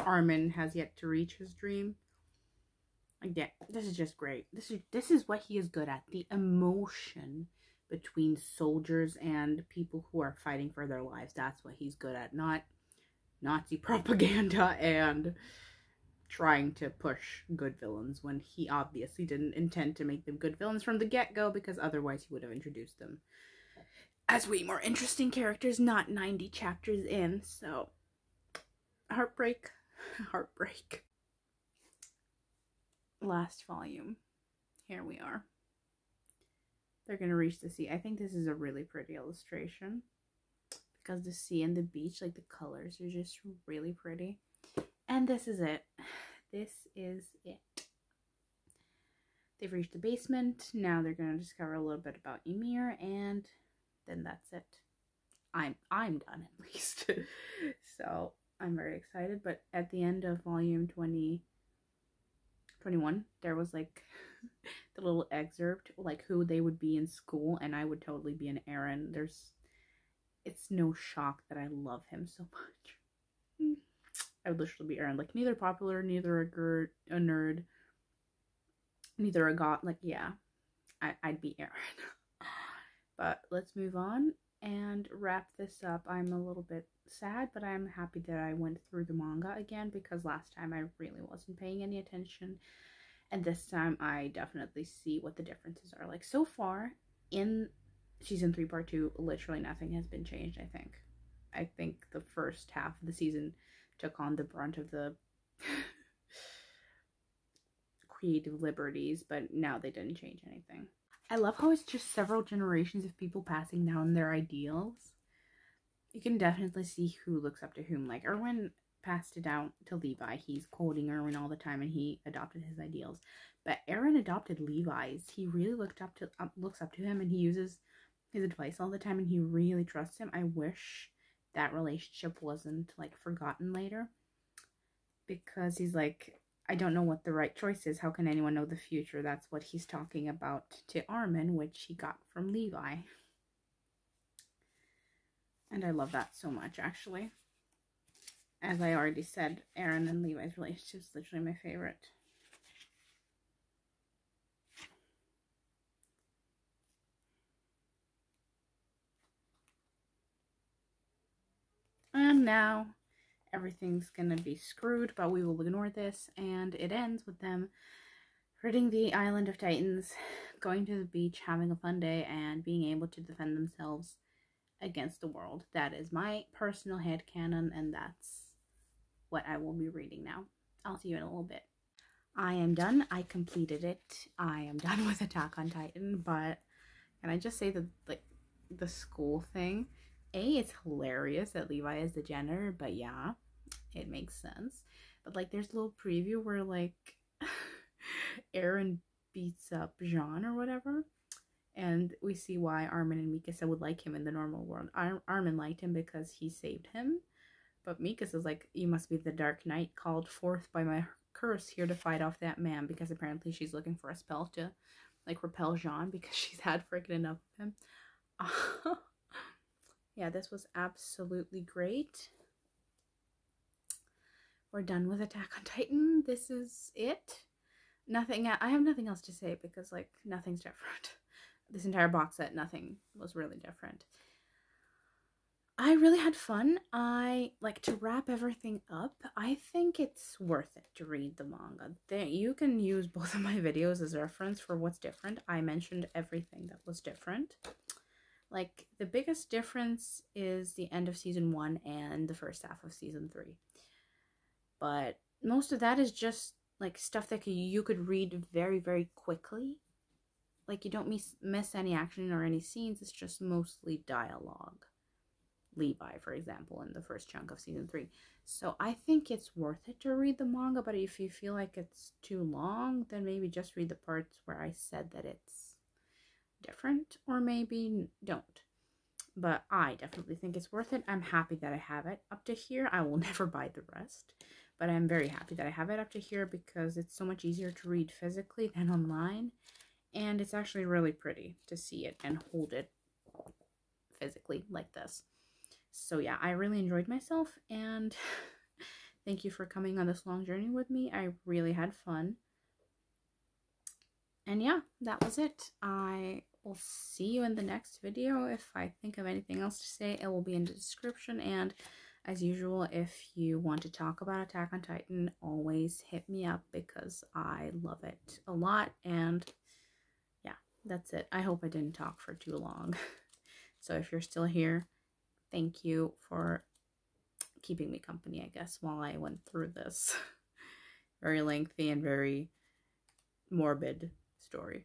Armin has yet to reach his dream. Again, this is just great. This is what he is good at. The emotion between soldiers and people who are fighting for their lives. That's what he's good at. Not Nazi propaganda and trying to push good villains, when he obviously didn't intend to make them good villains from the get-go, because otherwise he would have introduced them as way more interesting characters, not 90 chapters in. So... heartbreak. Last volume, here we are. They're gonna reach the sea. I think this is a really pretty illustration, because the sea and the beach, like the colors are just really pretty. And this is it. They've reached the basement. Now they're gonna discover a little bit about Ymir, and then that's it. I'm done, at least. So I'm very excited, but at the end of volume 21, there was like the little excerpt, like who they would be in school, and I would totally be an Eren. It's no shock that I love him so much. I would literally be Eren, like neither popular, neither a nerd, neither a god, like yeah, I'd be Eren. But let's move on and wrap this up. I'm a little bit sad, but I'm happy that I went through the manga again, because last time I really wasn't paying any attention, and this time I definitely see what the differences are. Like, so far in season 3 part 2, literally nothing has been changed. I think the first half of the season took on the brunt of the creative liberties, but now they didn't change anything. I love how it's just several generations of people passing down their ideals. You can definitely see who looks up to whom. Like, Erwin passed it down to Levi. He's quoting Erwin all the time, and he adopted his ideals. But Eren adopted Levi's. He really looks up to him, and he uses his advice all the time, and he really trusts him. I wish that relationship wasn't, like, forgotten later. Because he's like, I don't know what the right choice is. How can anyone know the future? That's what he's talking about to Armin, which he got from Levi. And I love that so much, actually. As I already said, Eren and Levi's relationship is literally my favorite. And now everything's gonna be screwed, but we will ignore this. And it ends with them ridding the island of Titans, going to the beach, having a fun day, and being able to defend themselves against the world. That is my personal headcanon, and that's what I will be reading now. I'll see you in a little bit. I am done. I completed it. I am done with Attack on Titan, but can I just say that, like, the school thing, it's hilarious that Levi is the janitor, but yeah, it makes sense. But like, there's a little preview where like Eren beats up Jean or whatever, and we see why Armin and Mikasa would like him in the normal world. Armin liked him because he saved him, But Mikasa is like, you must be the Dark Knight called forth by my curse, here to fight off that man, because apparently she's looking for a spell to like repel Jean because she's had freaking enough of him. Yeah, this was absolutely great. We're done with Attack on Titan. This is it. Nothing. I have nothing else to say because like nothing's different. This entire box set, nothing was really different. I really had fun. I like to wrap everything up. I think it's worth it to read the manga. You can use both of my videos as a reference for what's different. I mentioned everything that was different. Like the biggest difference is the end of season 1 and the first half of season 3. But most of that is just like stuff that you could read very, very quickly. Like you don't miss any action or any scenes. It's just mostly dialogue. Levi, for example, in the first chunk of season 3. So I think it's worth it to read the manga, but if you feel like it's too long, then maybe just read the parts where I said that it's different, or maybe don't. But I definitely think it's worth it. I'm happy that I have it up to here. I will never buy the rest, but I'm very happy that I have it up to here because it's so much easier to read physically than online, and it's actually really pretty to see it and hold it physically like this. So yeah, I really enjoyed myself, and thank you for coming on this long journey with me. I really had fun. And yeah, that was it. I will see you in the next video. If I think of anything else to say, it will be in the description. And as usual, if you want to talk about Attack on Titan, always hit me up because I love it a lot. And yeah, that's it. I hope I didn't talk for too long. So if you're still here, thank you for keeping me company, I guess, while I went through this very lengthy and very morbid story.